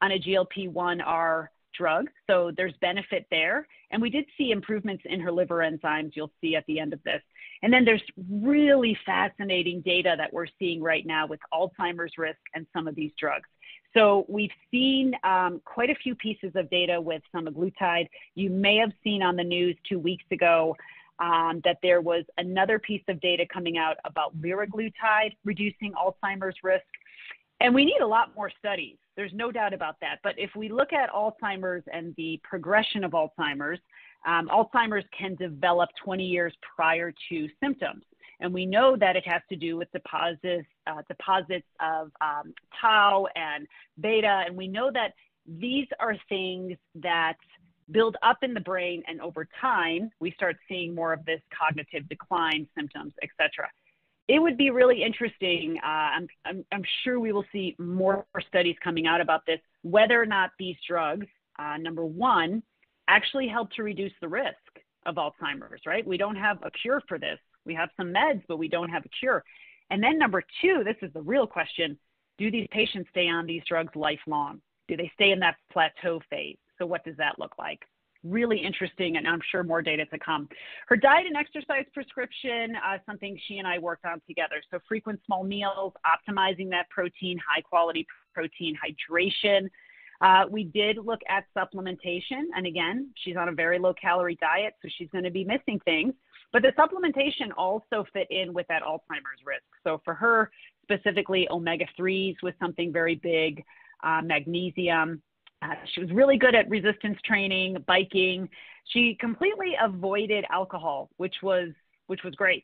on a GLP-1R drug, so there's benefit there. And we did see improvements in her liver enzymes, you'll see at the end of this. And then there's really fascinating data that we're seeing right now with Alzheimer's risk and some of these drugs. So we've seen quite a few pieces of data with semaglutide. You may have seen on the news 2 weeks ago that there was another piece of data coming out about liraglutide reducing Alzheimer's risk. And we need a lot more studies. There's no doubt about that. But if we look at Alzheimer's and the progression of Alzheimer's, Alzheimer's can develop 20 years prior to symptoms. And we know that it has to do with deposits of tau and beta. And we know that these are things that build up in the brain. And over time, we start seeing more of this cognitive decline symptoms, et cetera. It would be really interesting. I'm sure we will see more studies coming out about this, whether or not these drugs, number one, actually help to reduce the risk of Alzheimer's, right? We don't have a cure for this. We have some meds, but we don't have a cure. And then number two, this is the real question, do these patients stay on these drugs lifelong? Do they stay in that plateau phase? So what does that look like? Really interesting, and I'm sure more data to come. Her diet and exercise prescription, something she and I worked on together. So frequent small meals, optimizing that protein, high-quality protein, hydration. We did look at supplementation, and again, she's on a very low-calorie diet, so she's going to be missing things. But the supplementation also fit in with that Alzheimer's risk. So for her specifically, omega-3s was something very big, magnesium. She was really good at resistance training, biking. She completely avoided alcohol, which was great.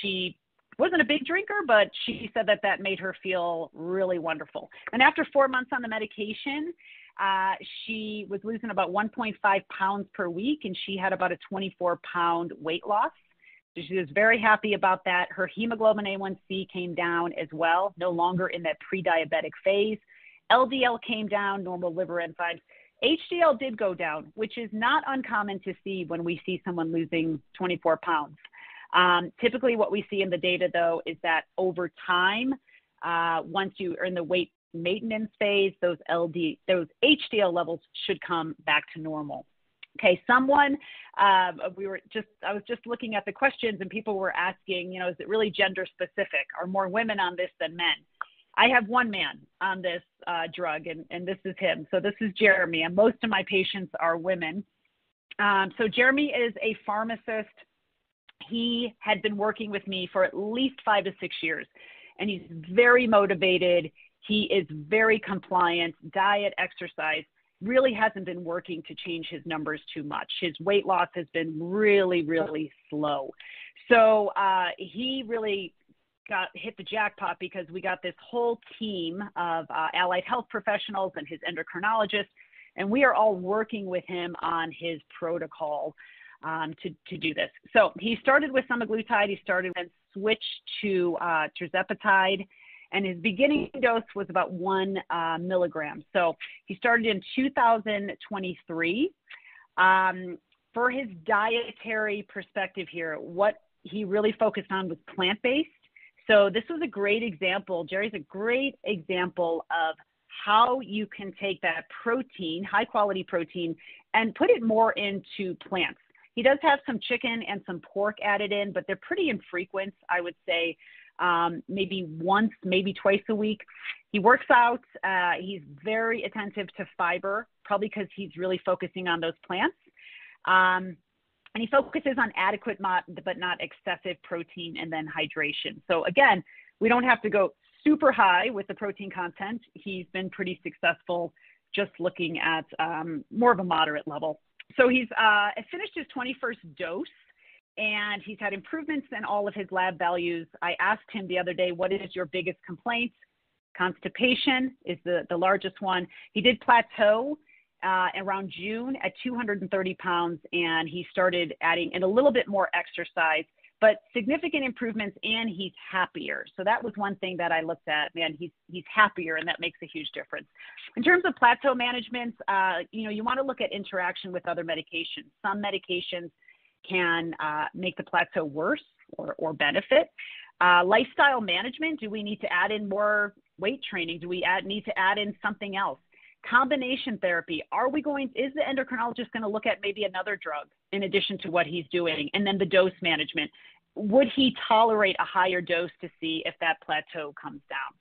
She wasn't a big drinker, but she said that that made her feel really wonderful. And after 4 months on the medication, she was losing about 1.5 pounds per week, and she had about a 24-pound weight loss. So she was very happy about that. Her hemoglobin A1C came down as well, no longer in that pre-diabetic phase. LDL came down, normal liver enzymes. HDL did go down, which is not uncommon to see when we see someone losing 24 pounds. Typically what we see in the data, though, is that over time, once you are in the weight maintenance phase, those HDL levels should come back to normal. Okay, someone, I was just looking at the questions and people were asking, you know, is it really gender specific? Are more women on this than men? I have one man on this drug, and this is him. So this is Jeremy, and most of my patients are women. So Jeremy is a pharmacist. He had been working with me for at least 5 to 6 years, and he's very motivated. He is very compliant, diet, exercise, really hasn't been working to change his numbers too much. His weight loss has been really, really slow. So he really hit the jackpot because we got this whole team of allied health professionals and his endocrinologist, and we are all working with him on his protocol to do this. So he started with semaglutide, he started and switched to tirzepatide, and his beginning dose was about 1 milligram. So he started in 2023. For his dietary perspective here, what he really focused on was plant-based. So this was a great example. Jerry's a great example of how you can take that protein, high-quality protein, and put it more into plants. He does have some chicken and some pork added in, but they're pretty infrequent, I would say, maybe once, maybe twice a week. He works out. He's very attentive to fiber, probably because he's really focusing on those plants. And he focuses on adequate but not excessive protein and then hydration. So again, we don't have to go super high with the protein content. He's been pretty successful just looking at more of a moderate level. So he's finished his 21st dose, and he's had improvements in all of his lab values. I asked him the other day, what is your biggest complaint? Constipation is the largest one. He did plateau around June at 230 pounds, and he started adding in a little bit more exercise, but significant improvements, and he's happier. So that was one thing that I looked at. Man, he's happier, and that makes a huge difference. In terms of plateau management, you want to look at interaction with other medications. Some medications can make the plateau worse or benefit. Lifestyle management, do we need to add in more weight training? Do we need to add in something else? Combination therapy, is the endocrinologist going to look at maybe another drug in addition to what he's doing? And then the dose management, would he tolerate a higher dose to see if that plateau comes down?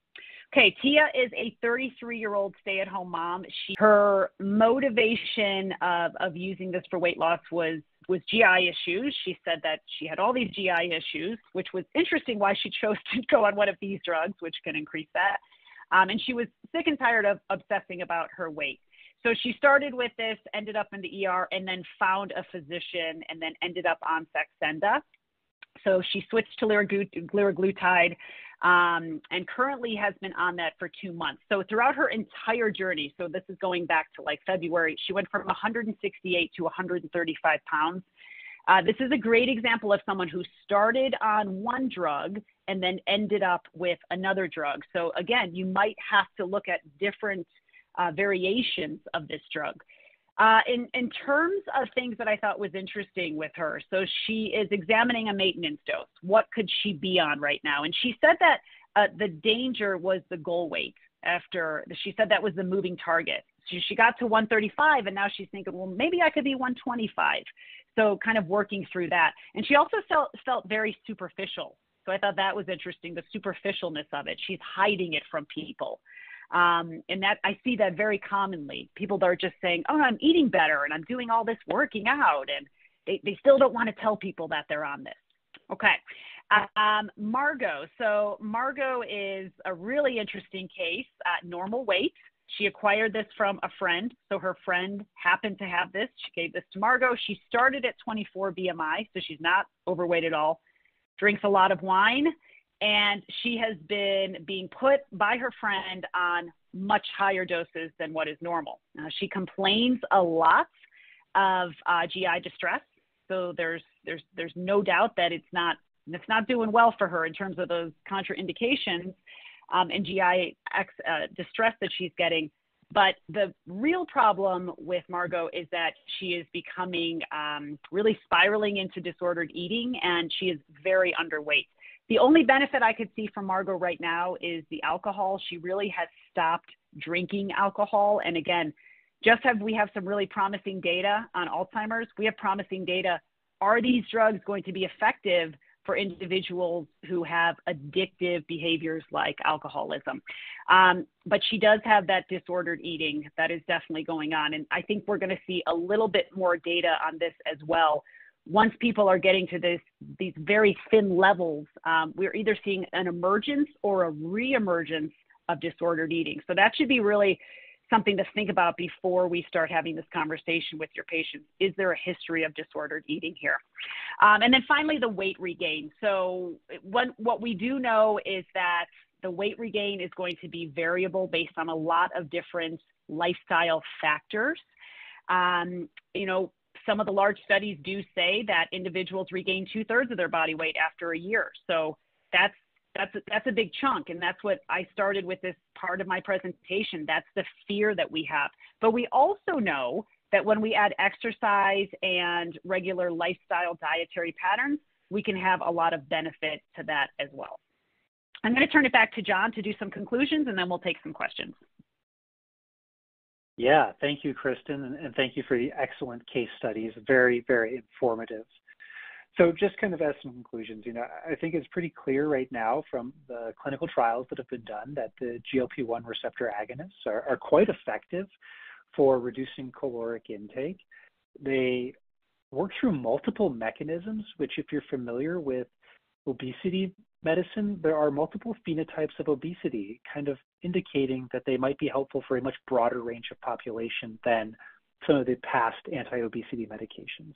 Okay, Tia is a 33-year-old stay-at-home mom. Her motivation of using this for weight loss was GI issues. She said that she had all these GI issues, which was interesting why she chose to go on one of these drugs, which can increase that. And she was sick and tired of obsessing about her weight. So she started with this, ended up in the ER, and then found a physician, and then ended up on Saxenda. So she switched to liraglutide and currently has been on that for 2 months. So throughout her entire journey, so this is going back to like February, she went from 168 to 135 pounds. This is a great example of someone who started on one drug and then ended up with another drug. So again, you might have to look at different variations of this drug. In terms of things that I thought was interesting with her, so she is examining a maintenance dose. What could she be on right now? And she said that the danger was the goal weight. She said that was the moving target. So she got to 135, and now she's thinking, well, maybe I could be 125. So kind of working through that. And she also felt very superficial. So I thought that was interesting, the superficialness of it. She's hiding it from people. And that I see that very commonly. People that are just saying, oh, I'm eating better and I'm doing all this working out. And they still don't want to tell people that they're on this. Okay. Margot. So Margot is a really interesting case, normal weight. She acquired this from a friend. So her friend happened to have this. She gave this to Margot. She started at 24 BMI, so she's not overweight at all, drinks a lot of wine, and she has been being put by her friend on much higher doses than what is normal. She complains a lot of GI distress, so there's no doubt that it's not doing well for her in terms of those contraindications. And GI distress that she's getting. But the real problem with Margot is that she is becoming really spiraling into disordered eating, and she is very underweight. The only benefit I could see from Margot right now is the alcohol. She really has stopped drinking alcohol. And again, we have some really promising data on Alzheimer's. We have promising data. Are these drugs going to be effective for individuals who have addictive behaviors like alcoholism. But she does have that disordered eating that is definitely going on. And I think we're going to see a little bit more data on this as well. Once people are getting to these very thin levels, we're either seeing an emergence or a reemergence of disordered eating. So that should be really something to think about before we start having this conversation with your patients. Is there a history of disordered eating here? And then finally, the weight regain. So what we do know is that the weight regain is going to be variable based on a lot of different lifestyle factors. Some of the large studies do say that individuals regain 2/3 of their body weight after a year. So that's a big chunk. And that's what I started with this part of my presentation. That's the fear that we have. But we also know that when we add exercise and regular lifestyle dietary patterns, we can have a lot of benefit to that as well. I'm going to turn it back to John to do some conclusions, and then we'll take some questions. Yeah, thank you, Kristen, and thank you for the excellent case studies. Very, very informative. So just kind of as some conclusions, I think it's pretty clear right now from the clinical trials that have been done that the GLP-1 receptor agonists are quite effective for reducing caloric intake. They work through multiple mechanisms, which if you're familiar with obesity medicine, there are multiple phenotypes of obesity, kind of indicating that they might be helpful for a much broader range of population than some of the past anti-obesity medications.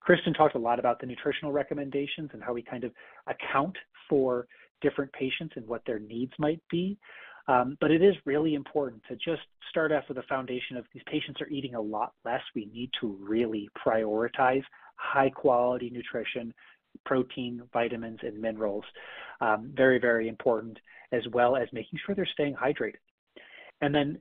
Kristen talked a lot about the nutritional recommendations and how we kind of account for different patients and what their needs might be. But it is really important to just start off with a foundation of these patients are eating a lot less. We need to really prioritize high quality nutrition, protein, vitamins, and minerals. Very, very important, as well as making sure they're staying hydrated. And then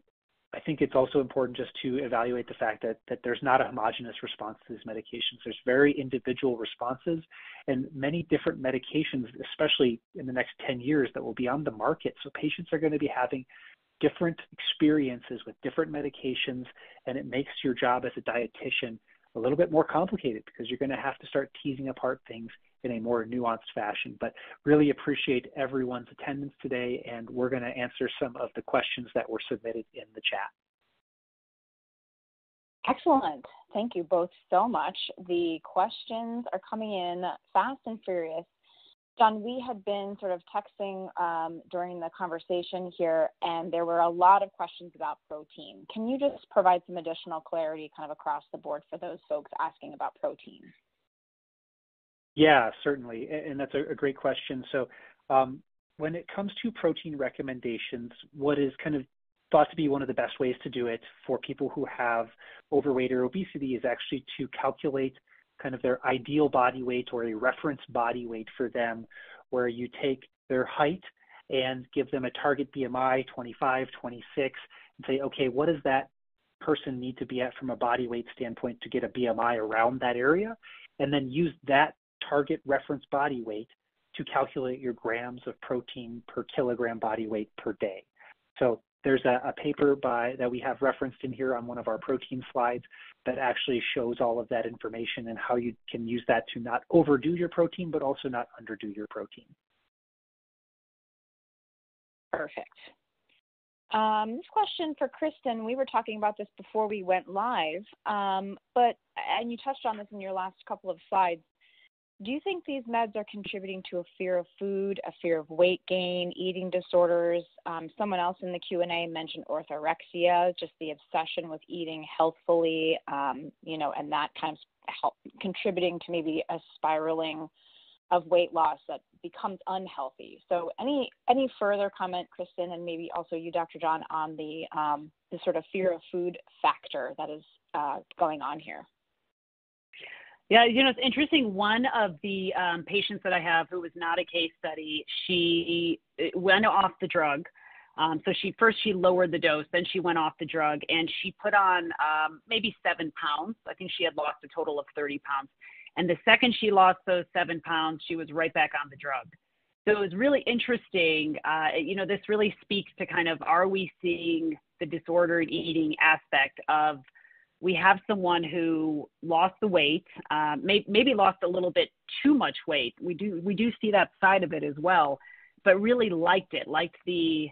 I think it's also important just to evaluate the fact that there's not a homogeneous response to these medications. There's very individual responses, and many different medications, especially in the next 10 years, that will be on the market. So patients are going to be having different experiences with different medications, and it makes your job as a dietitian a little bit more complicated because you're going to have to start teasing apart things in a more nuanced fashion. But really appreciate everyone's attendance today, and we're going to answer some of the questions that were submitted in the chat. Excellent. Thank you both so much. The questions are coming in fast and furious. John, we had been sort of texting during the conversation here, and there were a lot of questions about protein. Can you just provide some additional clarity kind of across the board for those folks asking about protein? Yeah, certainly. And that's a great question. So when it comes to protein recommendations, what is kind of thought to be one of the best ways to do it for people who have overweight or obesity is actually to calculate kind of their ideal body weight or a reference body weight for them, where you take their height and give them a target BMI 25, 26, and say, okay, what does that person need to be at from a body weight standpoint to get a BMI around that area? And then use that target reference body weight to calculate your grams of protein per kilogram body weight per day. So there's a paper that we have referenced in here on one of our protein slides that actually shows all of that information and how you can use that to not overdo your protein, but also not underdo your protein. Perfect. This question for Kristen, we were talking about this before we went live, and you touched on this in your last couple of slides. Do you think these meds are contributing to a fear of food, a fear of weight gain, eating disorders? Someone else in the Q&A mentioned orthorexia, just the obsession with eating healthfully, and that kind of contributing to maybe a spiraling of weight loss that becomes unhealthy. So any further comment, Kristen, and maybe also you, Dr. John, on the sort of fear of food factor that is going on here? Yeah, it's interesting. One of the patients that I have who was not a case study, she went off the drug. So she lowered the dose, then she went off the drug, and she put on maybe 7 pounds. I think she had lost a total of 30 pounds. And the second she lost those 7 pounds, she was right back on the drug. So it was really interesting. This really speaks to kind of, are we seeing the disordered eating aspect of we have someone who lost the weight, maybe lost a little bit too much weight. We do see that side of it as well, but really liked it, liked the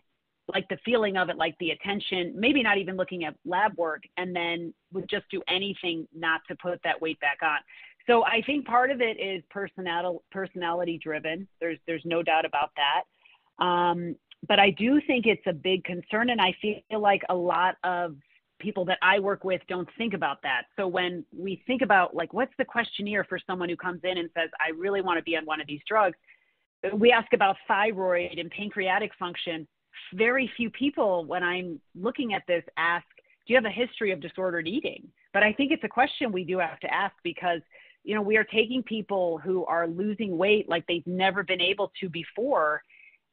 feeling of it, liked the attention, maybe not even looking at lab work, and then would just do anything not to put that weight back on. So I think part of it is personality driven. There's no doubt about that. But I do think it's a big concern, and I feel like a lot of people that I work with don't think about that. So when we think about, like, what's the questionnaire for someone who comes in and says, I really want to be on one of these drugs, we ask about thyroid and pancreatic function. Very few people, when I'm looking at this, ask, do you have a history of disordered eating? But I think it's a question we do have to ask, because, you know, we are taking people who are losing weight like they've never been able to before,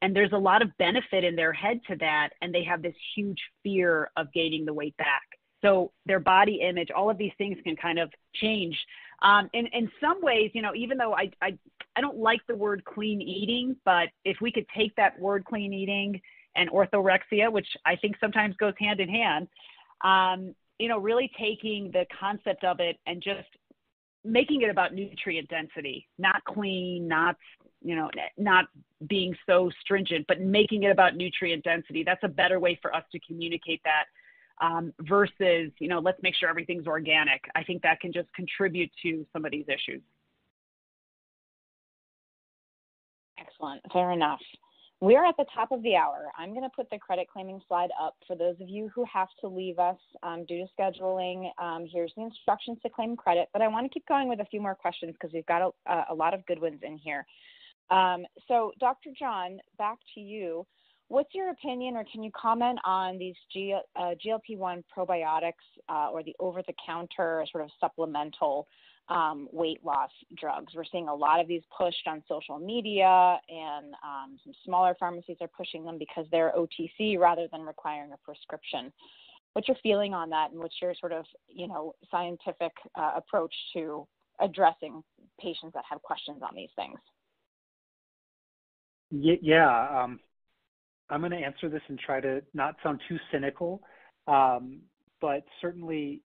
and there's a lot of benefit in their head to that, and they have this huge fear of gaining the weight back. So their body image, all of these things can kind of change. And in some ways, you know, even though I don't like the word clean eating, but if we could take that word clean eating and orthorexia, which I think sometimes goes hand in hand, you know, really taking the concept of it and just making it about nutrient density, not clean, not, you know, not being so stringent, but making it about nutrient density. That's a better way for us to communicate that, versus, you know, let's make sure everything's organic. I think that can just contribute to some of these issues. Excellent. Fair enough. We're at the top of the hour. I'm going to put the credit claiming slide up for those of you who have to leave us due to scheduling. Here's the instructions to claim credit, but I want to keep going with a few more questions because we've got a lot of good ones in here. So Dr. John, back to you. What's your opinion, or can you comment on these GLP-1 probiotics or the over-the-counter sort of supplemental weight loss drugs? We're seeing a lot of these pushed on social media, and some smaller pharmacies are pushing them because they're OTC rather than requiring a prescription. What's your feeling on that, and what's your sort of, you know, scientific approach to addressing patients that have questions on these things? Yeah, I'm going to answer this and try to not sound too cynical, but certainly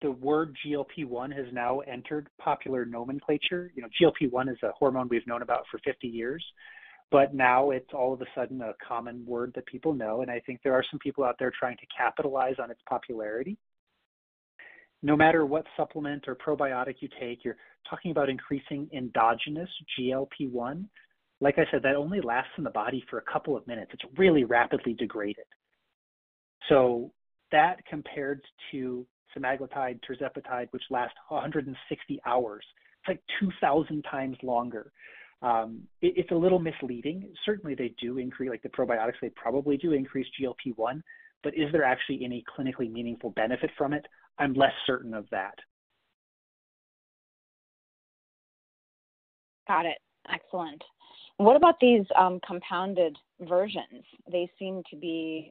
the word GLP-1 has now entered popular nomenclature. You know, GLP-1 is a hormone we've known about for 50 years, but now it's all of a sudden a common word that people know, and I think there are some people out there trying to capitalize on its popularity. No matter what supplement or probiotic you take, you're talking about increasing endogenous GLP-1. Like I said, that only lasts in the body for a couple of minutes. It's really rapidly degraded. So that compared to semaglutide, tirzepatide, which lasts 160 hours, it's like 2,000 times longer. It's a little misleading. Certainly they do increase, like the probiotics, they probably do increase GLP-1, but is there actually any clinically meaningful benefit from it? I'm less certain of that. Got it. Excellent. What about these compounded versions? They seem to be,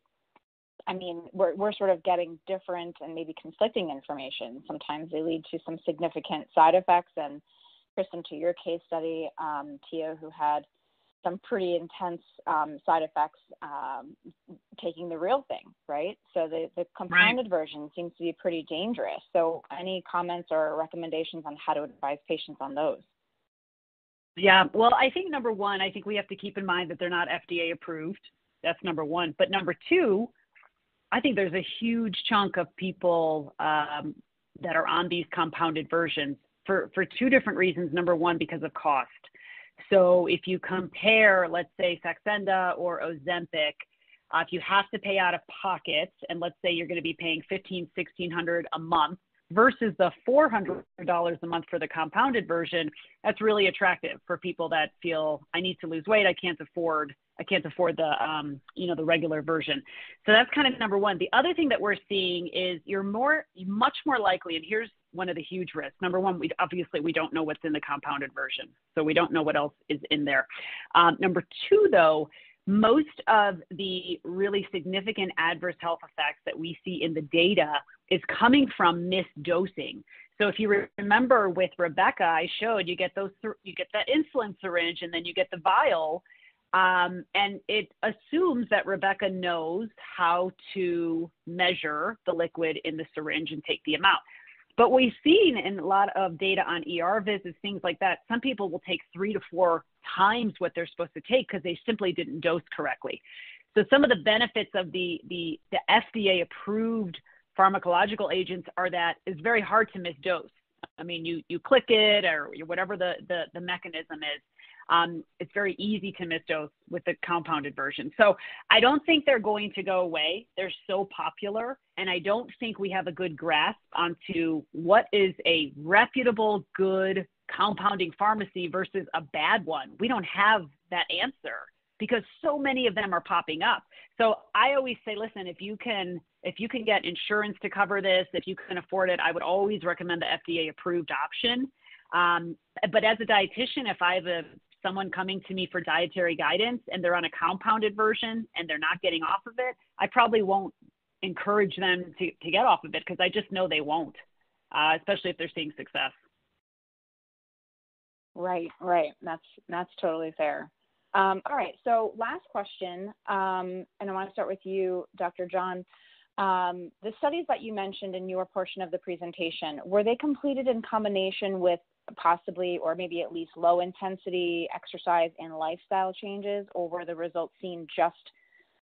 I mean, we're sort of getting different and maybe conflicting information. Sometimes they lead to some significant side effects. And Kristen, to your case study, Tia, who had some pretty intense side effects taking the real thing, right? So the compounded version seems to be pretty dangerous. So any comments or recommendations on how to advise patients on those? Yeah, well, I think number one, I think we have to keep in mind that they're not FDA approved. That's number one. But number two, I think there's a huge chunk of people that are on these compounded versions for two different reasons. Number one, because of cost. So if you compare, let's say, Saxenda or Ozempic, if you have to pay out of pocket, and let's say you're going to be paying $1,500, $1,600 a month, versus the $400 a month for the compounded version, that's really attractive for people that feel, I need to lose weight, I can't afford the, you know, the regular version. So that's kind of number one. The other thing that we're seeing is you're much more likely, and here's one of the huge risks. Number one, we don't know what's in the compounded version, so we don't know what else is in there. Number two, though, most of the really significant adverse health effects that we see in the data is coming from misdosing. So if you remember with Rebecca, I showed you get that insulin syringe, and then you get the vial, And it assumes that Rebecca knows how to measure the liquid in the syringe and take the amount. But we've seen in a lot of data on ER visits, things like that, some people will take 3 to 4 times what they're supposed to take because they simply didn't dose correctly. So some of the benefits of the FDA-approved pharmacological agents are that it's very hard to misdose. I mean, you click it or whatever the mechanism is. It's very easy to misdose with the compounded version. So I don't think they're going to go away. They're so popular, and I don't think we have a good grasp onto what is a reputable, good compounding pharmacy versus a bad one. We don't have that answer because so many of them are popping up. So I always say, listen, if you can get insurance to cover this, if you can afford it, I would always recommend the FDA-approved option. But as a dietitian, if I have someone coming to me for dietary guidance and they're on a compounded version and they're not getting off of it, I probably won't encourage them to get off of it because I just know they won't, especially if they're seeing success. Right. That's totally fair. All right. So last question, and I want to start with you, Dr. John. The studies that you mentioned in your portion of the presentation, were they completed in combination with possibly or maybe at least low intensity exercise and lifestyle changes, or were the results seen just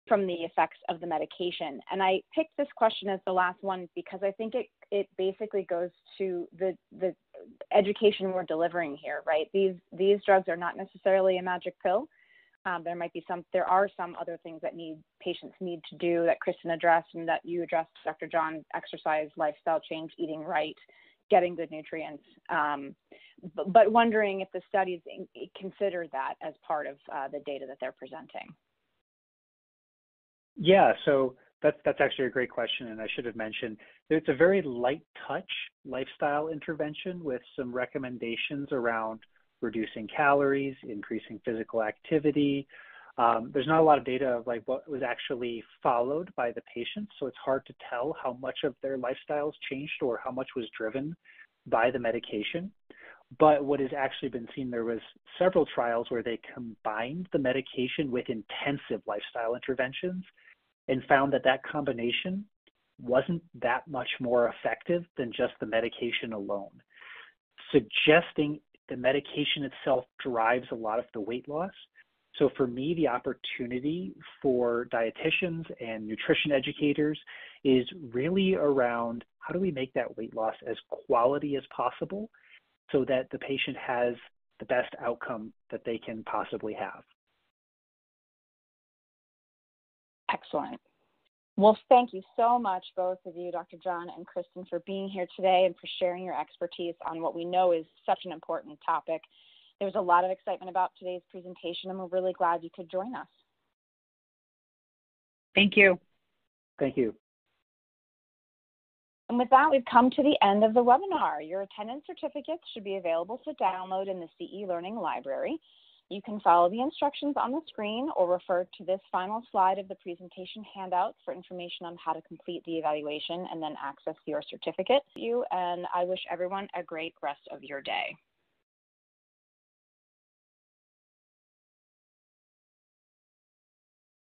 from the effects of the medication? And I picked this question as the last one because I think it basically goes to the education we're delivering here, right? These drugs are not necessarily a magic pill. There are some other things that patients need to do that Kristen addressed and that you addressed, Dr. John: exercise, lifestyle change, eating right, getting good nutrients. But wondering if the studies consider that as part of the data that they're presenting. Yeah, so that's actually a great question, and I should have mentioned it's a very light touch lifestyle intervention with some recommendations around reducing calories, increasing physical activity. There's not a lot of data of like what was actually followed by the patients, so it's hard to tell how much of their lifestyles changed or how much was driven by the medication. But what has actually been seen, there was several trials where they combined the medication with intensive lifestyle interventions and found that combination wasn't that much more effective than just the medication alone, suggesting the medication itself drives a lot of the weight loss. So for me, the opportunity for dietitians and nutrition educators is really around how do we make that weight loss as quality as possible so that the patient has the best outcome that they can possibly have. Excellent. Well, thank you so much, both of you, Dr. John and Kristen, for being here today and for sharing your expertise on what we know is such an important topic. There was a lot of excitement about today's presentation, and we're really glad you could join us. Thank you. Thank you. And with that, we've come to the end of the webinar. Your attendance certificates should be available to download in the CE Learning Library. You can follow the instructions on the screen or refer to this final slide of the presentation handout for information on how to complete the evaluation and then access your certificate. And I wish everyone a great rest of your day.